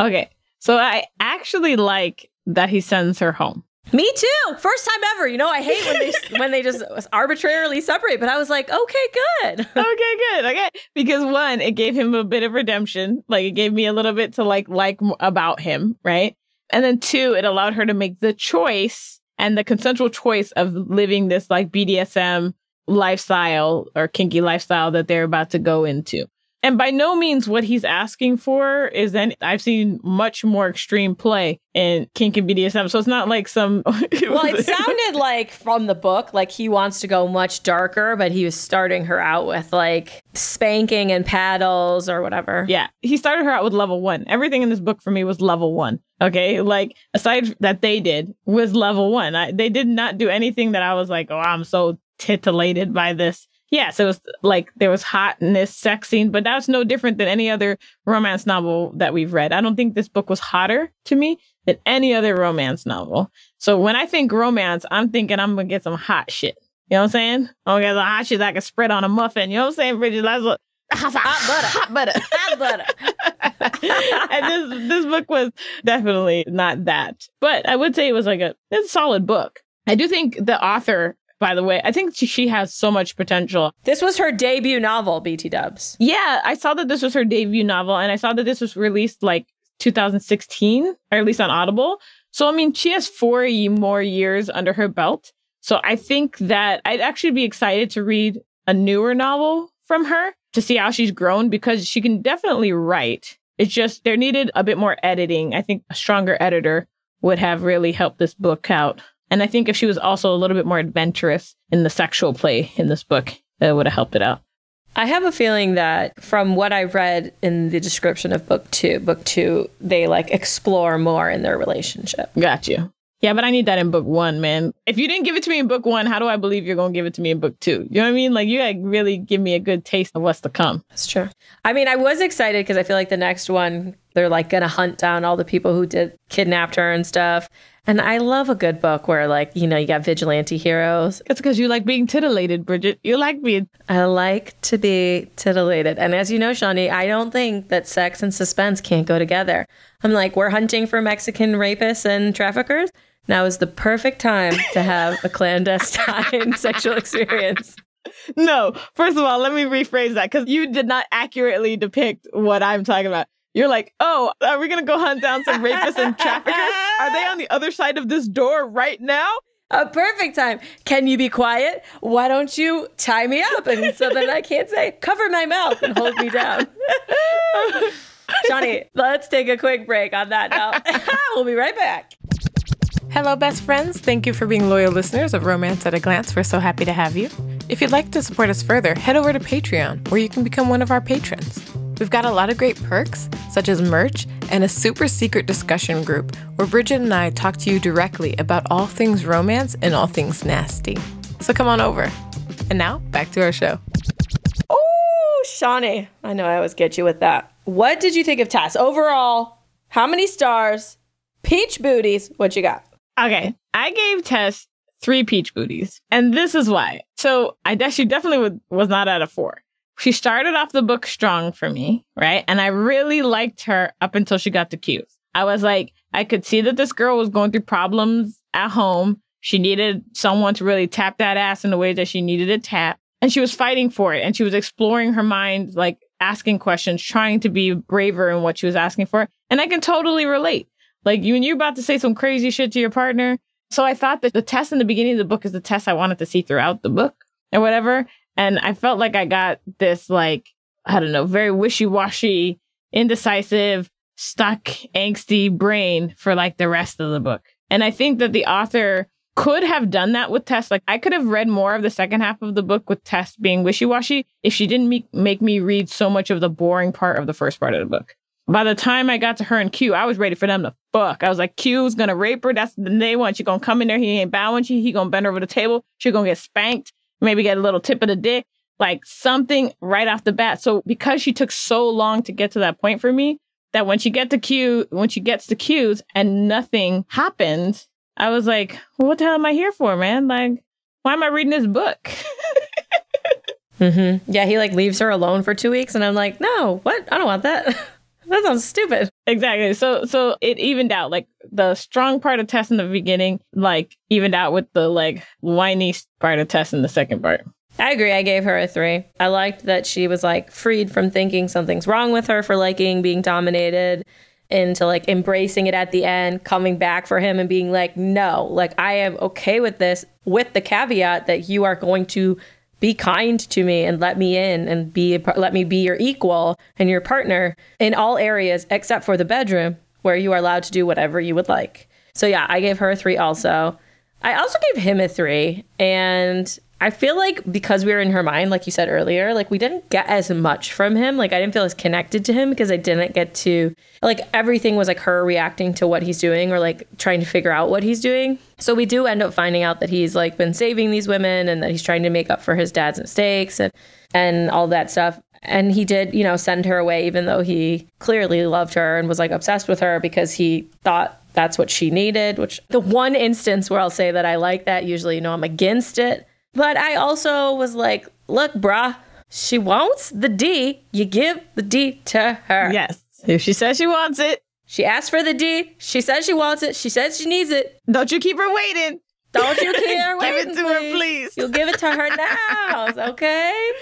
Okay. So I actually like that he sends her home. Me too. First time ever. You know, I hate when they just arbitrarily separate, but I was like, okay, good. Okay, good. Okay. Because one, it gave him a bit of redemption. Like it gave me a little bit to like about him. Right. And then two, it allowed her to make the choice and the consensual choice of living this like BDSM lifestyle or kinky lifestyle that they're about to go into. And by no means what he's asking for is I've seen much more extreme play in kink and BDSM. So it's not like some... Well, it sounded like from the book, like he wants to go much darker, but he was starting her out with like spanking and paddles or whatever. Yeah. He started her out with level 1. Everything in this book for me was level 1. Okay. Like aside that they did was level 1. They did not do anything that I was like, oh, I'm so titillated by this. Yeah, so it was like there was hotness, sex scene, but that's no different than any other romance novel that we've read. I don't think this book was hotter to me than any other romance novel. So when I think romance, I'm thinking I'm going to get some hot shit. You know what I'm saying? I'm going to get some hot shit that I can spread on a muffin. You know what I'm saying, Bridget? That's what, hot butter. Hot butter. And this book was definitely not that. But I would say it was like it's a solid book. I do think the author... By the way, I think she has so much potential. This was her debut novel, BT Dubs. Yeah, I saw that this was her debut novel and I saw that this was released like 2016 or at least on Audible. So, I mean, she has 4 more years under her belt. So I think that I'd actually be excited to read a newer novel from her to see how she's grown because she can definitely write. It's just there needed a bit more editing. I think a stronger editor would have really helped this book out. And I think if she was also a little bit more adventurous in the sexual play in this book, that would have helped it out. I have a feeling that from what I read in the description of book two, they like explore more in their relationship. Got you. Yeah, but I need that in book 1, man. If you didn't give it to me in book 1, how do I believe you're going to give it to me in book 2? You know what I mean? Like you like, really give me a good taste of what's to come. That's true. I mean, I was excited because I feel like the next one, they're like going to hunt down all the people who kidnapped her and stuff. And I love a good book where like, you know, you got vigilante heroes. That's because you like being titillated, Bridget. You like being... I like to be titillated. And as you know, Shani, I don't think that sex and suspense can't go together. I'm like, we're hunting for Mexican rapists and traffickers. Now is the perfect time to have a clandestine sexual experience. No, first of all, let me rephrase that, because you did not accurately depict what I'm talking about. You're like, oh, are we going to go hunt down some rapists and traffickers? Are they on the other side of this door right now? A perfect time. Can you be quiet? Why don't you tie me up? And so that I can't say, cover my mouth and hold me down. Shani, let's take a quick break on that now. We'll be right back. Hello, best friends. Thank you for being loyal listeners of Romance at a Glance. We're so happy to have you. If you'd like to support us further, head over to Patreon, where you can become one of our patrons. We've got a lot of great perks, such as merch and a super secret discussion group where Bridget and I talk to you directly about all things romance and all things nasty. So come on over. And now, back to our show. Oh, Shani, I know I always get you with that. What did you think of Tess? Overall, how many stars? Peach booties, what you got? Okay, I gave Tess 3 peach booties, and this is why. So I guess she definitely was not at a 4. She started off the book strong for me, right? And I really liked her up until she got to Q's. I was like, I could see that this girl was going through problems at home. She needed someone to really tap that ass in the way that she needed it tapped. And she was fighting for it. And she was exploring her mind, like asking questions, trying to be braver in what she was asking for. And I can totally relate. Like, when you're about to say some crazy shit to your partner. So I thought that the Tess in the beginning of the book is the Tess I wanted to see throughout the book or whatever. And I felt like I got this, like, I don't know, very wishy-washy, indecisive, stuck, angsty brain for, like, the rest of the book. And I think that the author could have done that with Tess. Like, I could have read more of the second half of the book with Tess being wishy-washy if she didn't make me read so much of the boring part of the first part of the book. By the time I got to her and Q, I was ready for them to fuck. I was like, Q's gonna rape her. That's the day one. She's gonna come in there. He ain't bowing. He gonna bend over the table. She's gonna get spanked. Maybe get a little tip of the dick, like something right off the bat. So because she took so long to get to that point for me, that when she get to Q, when she gets to Q's and nothing happens, I was like, well, what the hell am I here for, man? Like, why am I reading this book? Yeah, he like leaves her alone for 2 weeks. And I'm like, no, what? I don't want that. That sounds stupid. Exactly. So it evened out. Like, the strong part of Tess in the beginning, like, evened out with the, like, whiny part of Tess in the second part. I agree. I gave her a 3. I liked that she was, like, freed from thinking something's wrong with her for liking being dominated into, like, embracing it at the end, coming back for him and being like, no, like, I am okay with this, with the caveat that you are going to be kind to me and let me in and let me be your equal and your partner in all areas except for the bedroom, where you are allowed to do whatever you would like. So yeah, I gave her a 3 also. I also gave him a 3. And I feel like because we were in her mind, like you said earlier, like we didn't get as much from him. Like I didn't feel as connected to him because I didn't get to, like, everything was like her reacting to what he's doing or like trying to figure out what he's doing. So we do end up finding out that he's like been saving these women and that he's trying to make up for his dad's mistakes and all that stuff. And he did, you know, send her away, even though he clearly loved her and was like obsessed with her because he thought that's what she needed, which the one instance where I'll say that I like that. Usually, you know, I'm against it. But I also was like, look, brah, she wants the D. You give the D to her. Yes. If she says she wants it. She asked for the D. She says she wants it. She says she needs it. Don't you keep her waiting. Don't you keep her waiting. Give it to her, please. You'll give it to her now. Okay.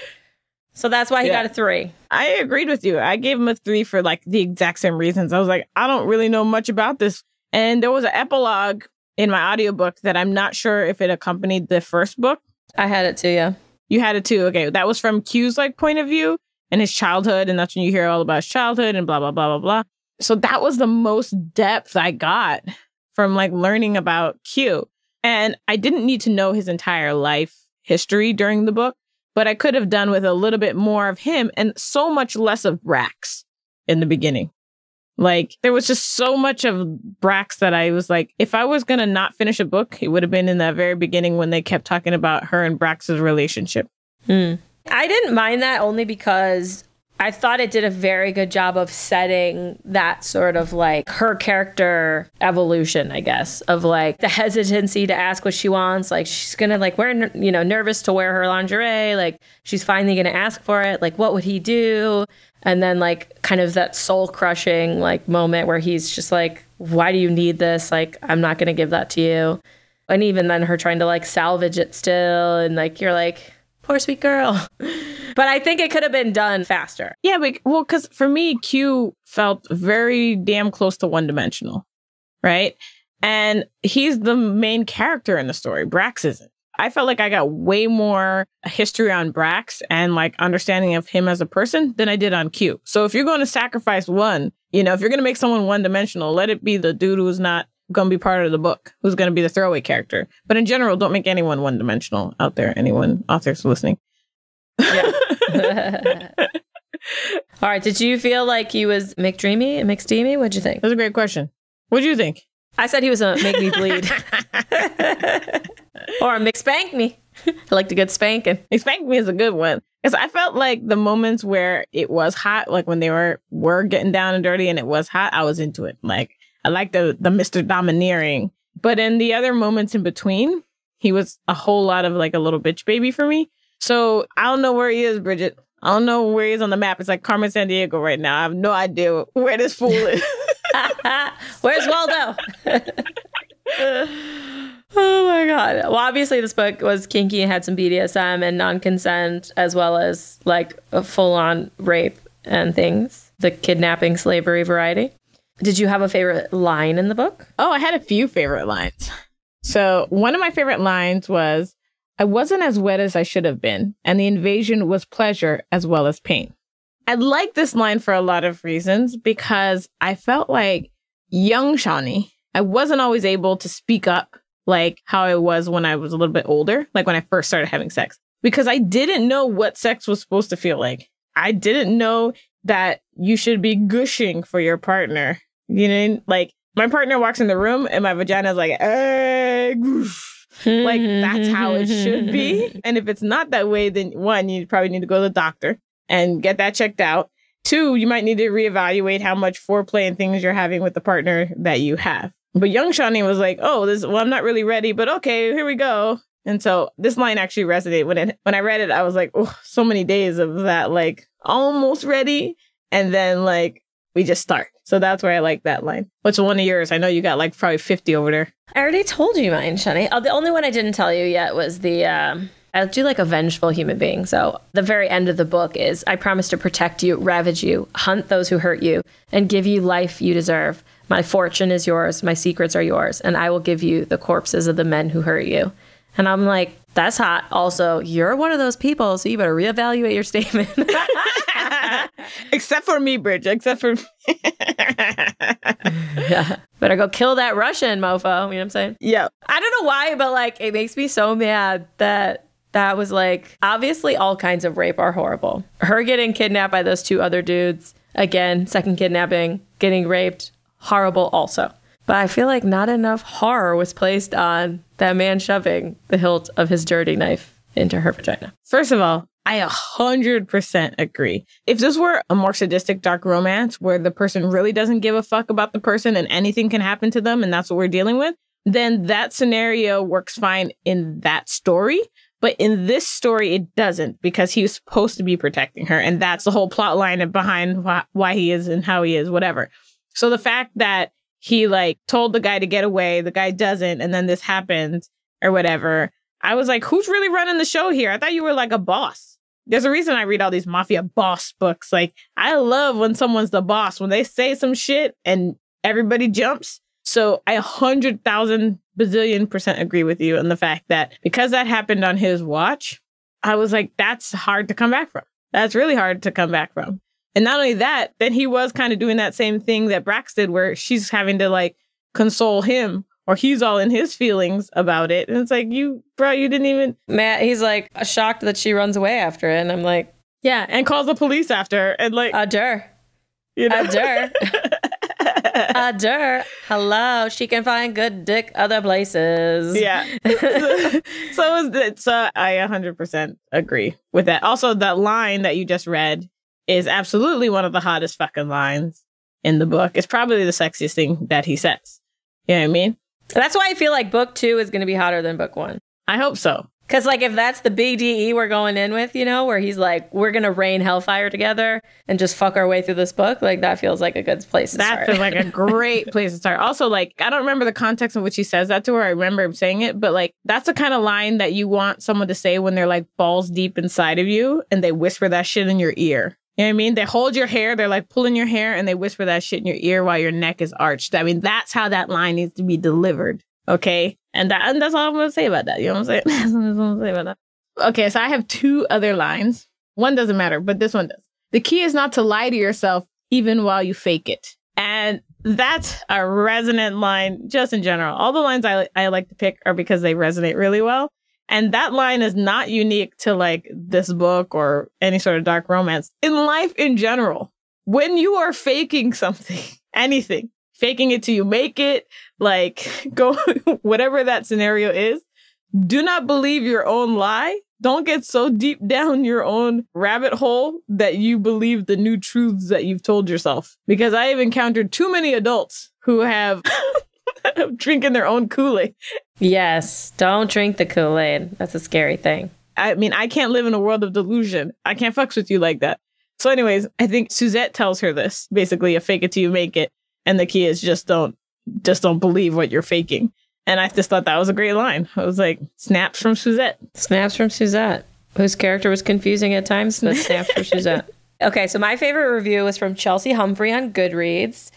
So that's why he got a 3. I agreed with you. I gave him a 3 for like the exact same reasons. I was like, I don't really know much about this. And there was an epilogue in my audiobook that I'm not sure if it accompanied the first book. I had it too, yeah. You had it too. Okay, that was from Q's like point of view and his childhood, and that's when you hear all about his childhood and blah blah blah blah blah. So that was the most depth I got from like learning about Q. And I didn't need to know his entire life history during the book, but I could have done with a little bit more of him and so much less of Brax in the beginning. Like, there was just so much of Brax that I was like, if I was going to not finish a book, it would have been in that very beginning when they kept talking about her and Brax's relationship. I didn't mind that only because I thought it did a very good job of setting that sort of like her character evolution, I guess, of like the hesitancy to ask what she wants. Like, she's going to like wear, you know, nervous to wear her lingerie. Like, she's finally going to ask for it. Like, what would he do? And then like kind of that soul crushing like moment where he's just like, why do you need this? Like, I'm not going to give that to you. And even then her trying to like salvage it still. And like, you're like, Poor sweet girl. But I think it could have been done faster. Yeah, but, well, because for me, Q felt very damn close to one-dimensional, right? And he's the main character in the story. Brax isn't. I felt like I got way more history on Brax and like understanding of him as a person than I did on Q. So if you're going to sacrifice one, you know, if you're going to make someone one-dimensional, let it be the dude who's not going to be part of the book, who's going to be the throwaway character. But in general, don't make anyone one-dimensional out there, anyone authors listening. Yeah. All right. Did you feel like he was McDreamy and McSteamy? What'd you think? That's a great question. What'd you think? I said he was a make me bleed. Or a McSpank me. I liked a good spanking. McSpank me is a good one. Because I felt like the moments where it was hot, like when they were getting down and dirty and it was hot, I was into it. Like, I liked the Mr. Domineering. But in the other moments in between, he was a whole lot of like a little bitch baby for me. So I don't know where he is, Bridget. I don't know where he is on the map. It's like Carmen Sandiego right now. I have no idea where this fool is. Where's Waldo? Oh my God. Well, obviously this book was kinky and had some BDSM and non-consent, as well as like a full-on rape and things, the kidnapping slavery variety. Did you have a favorite line in the book? Oh, I had a few favorite lines. So one of my favorite lines was, I wasn't as wet as I should have been, and the invasion was pleasure as well as pain. I like this line for a lot of reasons because I felt like young Shani, I wasn't always able to speak up like how I was when I was a little bit older, like when I first started having sex, because I didn't know what sex was supposed to feel like. I didn't know that you should be gushing for your partner. You know, like my partner walks in the room and my vagina is like, hey, goosh. Like that's how it should be. And if it's not that way, then one, you probably need to go to the doctor and get that checked out. Two, you might need to reevaluate how much foreplay and things you're having with the partner that you have. But young Shani was like, oh, this, well, I'm not really ready, but okay, here we go. And so this line actually resonated. When I read it, I was like, oh, so many days of that, like almost ready. And then like, we just start. So that's where I like that line. What's one of yours? I know you got like probably 50 over there. I already told you mine, Shani. Oh, the only one I didn't tell you yet was the... I do like a vengeful human being. So the very end of the book is, I promise to protect you, ravage you, hunt those who hurt you, and give you life you deserve. My fortune is yours. My secrets are yours. And I will give you the corpses of the men who hurt you. And I'm like, that's hot. Also, you're one of those people, so you better reevaluate your statement. Except for me, Bridget. Except for me. Yeah. Better go kill that Russian mofo. You know what I'm saying? Yeah. I don't know why, but like, it makes me so mad that that was like, obviously all kinds of rape are horrible. Her getting kidnapped by those two other dudes, again, second kidnapping, getting raped, horrible also. But I feel like not enough horror was placed on that man shoving the hilt of his dirty knife into her vagina. First of all, I 100% agree. If this were a more sadistic dark romance where the person really doesn't give a fuck about the person and anything can happen to them and that's what we're dealing with, then that scenario works fine in that story. But in this story, it doesn't, because he was supposed to be protecting her. And that's the whole plot line behind why he is and how he is, whatever. So the fact that he like told the guy to get away, the guy doesn't, and then this happens or whatever. I was like, who's really running the show here? I thought you were like a boss. There's a reason I read all these mafia boss books. Like, I love when someone's the boss, when they say some shit and everybody jumps. So I 100,000 bazillion% agree with you on the fact that because that happened on his watch, I was like, that's hard to come back from. That's really hard to come back from. And not only that, then he was kind of doing that same thing that Brax did, where she's having to like console him, or he's all in his feelings about it. And it's like, you, bro, you didn't even... Matt, he's like shocked that she runs away after it. And I'm like... Yeah. And calls the police after. And like... Adur. You know? Adur. Adur. Hello. She can find good dick other places. Yeah. So I 100% agree with that. Also, that line that you just read is absolutely one of the hottest fucking lines in the book. It's probably the sexiest thing that he says. You know what I mean? That's why I feel like book 2 is going to be hotter than book 1. I hope so. Because, like, if that's the big DE we're going in with, you know, where he's like, we're going to rain hellfire together and just fuck our way through this book, like, that feels like a good place to start. That feels like a great place to start. Also, like, I don't remember the context in which he says that to her. I remember him saying it, but, like, that's the kind of line that you want someone to say when they're, like, balls deep inside of you and they whisper that shit in your ear. You know what I mean? They hold your hair, they're like pulling your hair, and they whisper that shit in your ear while your neck is arched. I mean, that's how that line needs to be delivered. Okay. And that's all I'm going to say about that. You know what I'm saying? That's all I'm going to say about that. Okay. So I have two other lines. One doesn't matter, but this one does. The key is not to lie to yourself, even while you fake it. And that's a resonant line just in general. All the lines I like to pick are because they resonate really well. And that line is not unique to like this book or any sort of dark romance. In life in general, when you are faking something, anything, faking it till you make it, like go whatever that scenario is, do not believe your own lie. Don't get so deep down your own rabbit hole that you believe the new truths that you've told yourself. Because I have encountered too many adults who have... drinking their own Kool-Aid. Yes, don't drink the Kool-Aid. That's a scary thing. I mean, I can't live in a world of delusion. I can't fucks with you like that. So anyways, I think Suzette tells her this, basically a fake it till you make it. And the key is just don't believe what you're faking. And I just thought that was a great line. I was like, snaps from Suzette. Snaps from Suzette, whose character was confusing at times, but snaps from Suzette. Okay, so my favorite review was from Chelsea Humphrey on Goodreads.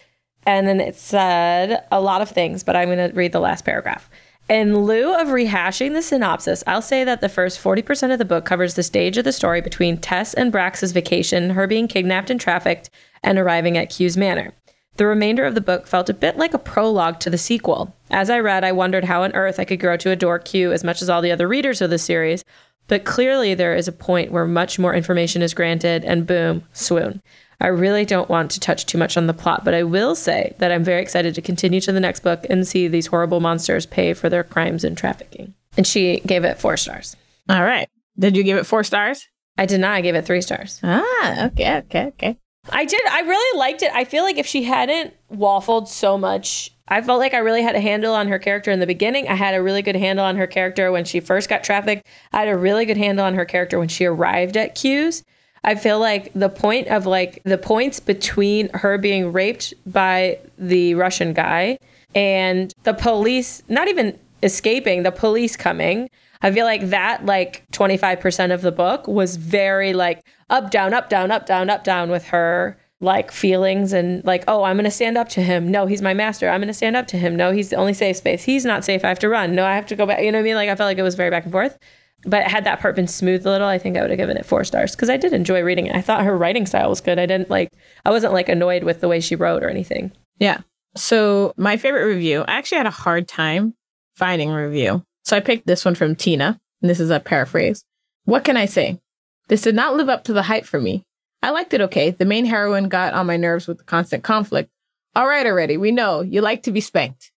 And then it said a lot of things, but I'm going to read the last paragraph. In lieu of rehashing the synopsis, I'll say that the first 40% of the book covers the stage of the story between Tess and Brax's vacation, her being kidnapped and trafficked, and arriving at Q's Manor. The remainder of the book felt a bit like a prologue to the sequel. As I read, I wondered how on earth I could grow to adore Q as much as all the other readers of the series, but clearly there is a point where much more information is granted, and boom, swoon. I really don't want to touch too much on the plot, but I will say that I'm very excited to continue to the next book and see these horrible monsters pay for their crimes and trafficking. And she gave it 4 stars. All right. Did you give it 4 stars? I did not. I gave it 3 stars. Ah, okay, okay, okay. I did. I really liked it. I feel like if she hadn't waffled so much, I felt like I really had a handle on her character in the beginning. I had a really good handle on her character when she first got trafficked. I had a really good handle on her character when she arrived at Q's. I feel like the point of like the points between her being raped by the Russian guy and the police not even escaping, the police coming. I feel like that like 25% of the book was very like up, down, up, down, up, down, up, down with her like feelings and like, oh, I'm going to stand up to him. No, he's my master. I'm going to stand up to him. No, he's the only safe space. He's not safe. I have to run. No, I have to go back. You know what I mean? Like I felt like it was very back and forth. But had that part been smooth a little, I think I would have given it 4 stars because I did enjoy reading it. I thought her writing style was good. I wasn't like annoyed with the way she wrote or anything. Yeah. So my favorite review, I actually had a hard time finding a review. So I picked this one from Tina. And this is a paraphrase. What can I say? This did not live up to the hype for me. I liked it. Okay. The main heroine got on my nerves with the constant conflict. All right already. We know you like to be spanked.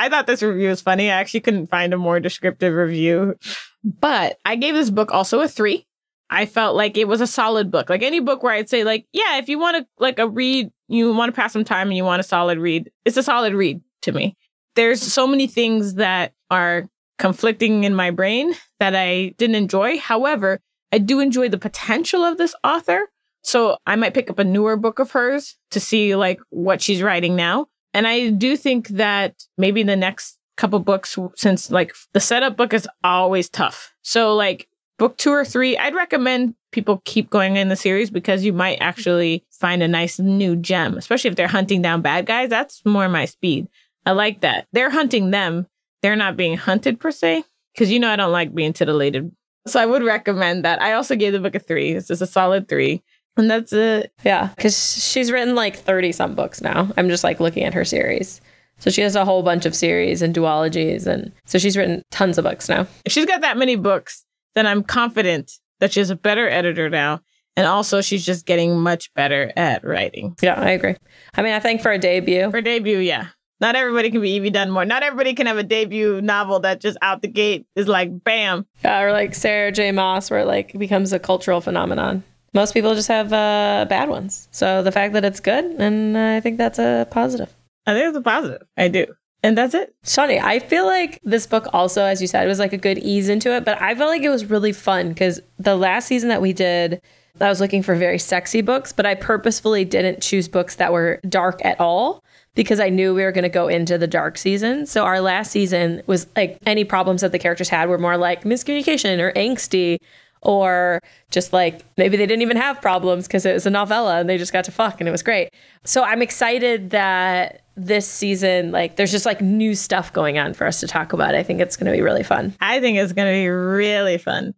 I thought this review was funny. I actually couldn't find a more descriptive review, but I gave this book also a 3. I felt like it was a solid book, like any book where I'd say like, yeah, if you want to like a read, you want to pass some time and you want a solid read. It's a solid read to me. There's so many things that are conflicting in my brain that I didn't enjoy. However, I do enjoy the potential of this author. So I might pick up a newer book of hers to see like what she's writing now. And I do think that maybe the next couple books, since like the setup book is always tough. So like book 2 or 3, I'd recommend people keep going in the series because you might actually find a nice new gem, especially if they're hunting down bad guys. That's more my speed. I like that. They're hunting them. They're not being hunted per se, because, you know, I don't like being titillated. So I would recommend that. I also gave the book a 3. This is a solid 3. And that's it. Yeah, because she's written like 30 some books now. I'm just like looking at her series. So she has a whole bunch of series and duologies. And so she's written tons of books now. If she's got that many books, then I'm confident that she's a better editor now. And also she's just getting much better at writing. Yeah, I agree. I mean, I think for a debut. For a debut, yeah. Not everybody can be Evie Dunmore. Not everybody can have a debut novel that just out the gate is like, bam. Yeah, or like Sarah J. Maas, where it like becomes a cultural phenomenon. Most people just have bad ones. So the fact that it's good, and I think that's a positive. I think it's a positive. I do. And that's it. Shani, I feel like this book also, as you said, was like a good ease into it, but I felt like it was really fun because the last season that we did, I was looking for very sexy books, but I purposefully didn't choose books that were dark at all because I knew we were going to go into the dark season. So our last season was like any problems that the characters had were more like miscommunication or angsty, or just like maybe they didn't even have problems because it was a novella and they just got to fuck and it was great. So I'm excited that this season, like, there's just like new stuff going on for us to talk about. I think it's going to be really fun. I think it's going to be really fun.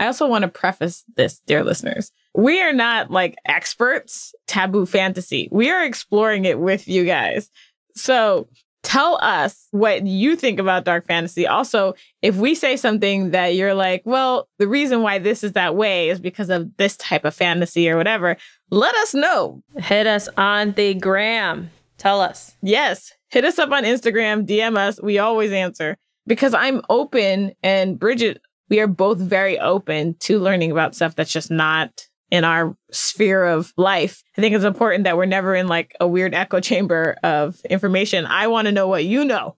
I also want to preface this, dear listeners. We are not like experts taboo fantasy. We are exploring it with you guys. So tell us what you think about dark fantasy. Also, if we say something that you're like, well, the reason why this is that way is because of this type of fantasy or whatever, let us know. Hit us on the gram. Tell us. Yes. Hit us up on Instagram. DM us. We always answer because I'm open and Bridget, we are both very open to learning about stuff that's just not in our sphere of life. I think it's important that we're never in like a weird echo chamber of information. I want to know what you know.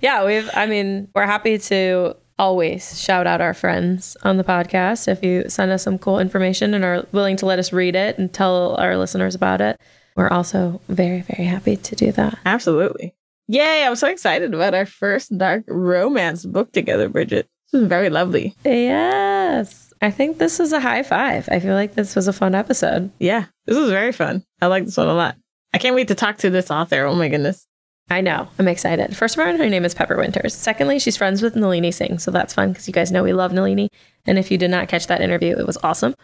Yeah, we're happy to always shout out our friends on the podcast. If you send us some cool information and are willing to let us read it and tell our listeners about it, we're also very, very happy to do that. Absolutely. Yay, I'm so excited about our first dark romance book together, Bridget. This is very lovely. Yes. I think this was a high five. I feel like this was a fun episode. Yeah, this was very fun. I like this one a lot. I can't wait to talk to this author. Oh my goodness. I know. I'm excited. First of all, her name is Pepper Winters. Secondly, she's friends with Nalini Singh. So that's fun because you guys know we love Nalini. And if you did not catch that interview, it was awesome.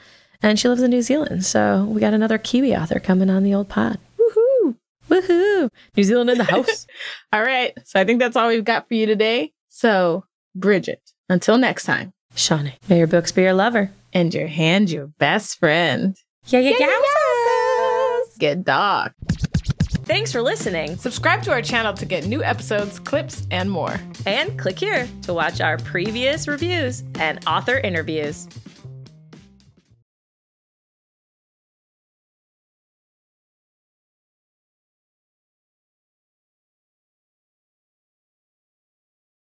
And she lives in New Zealand. So we got another Kiwi author coming on the old pod. Woohoo. Woohoo. New Zealand in the house. All right. So I think that's all we've got for you today. So Bridget, until next time. Shani, may your books be your lover. And your hand, your best friend. Yeah, yeah, yeah. Good dog. Thanks for listening. Subscribe to our channel to get new episodes, clips, and more. And click here to watch our previous reviews and author interviews.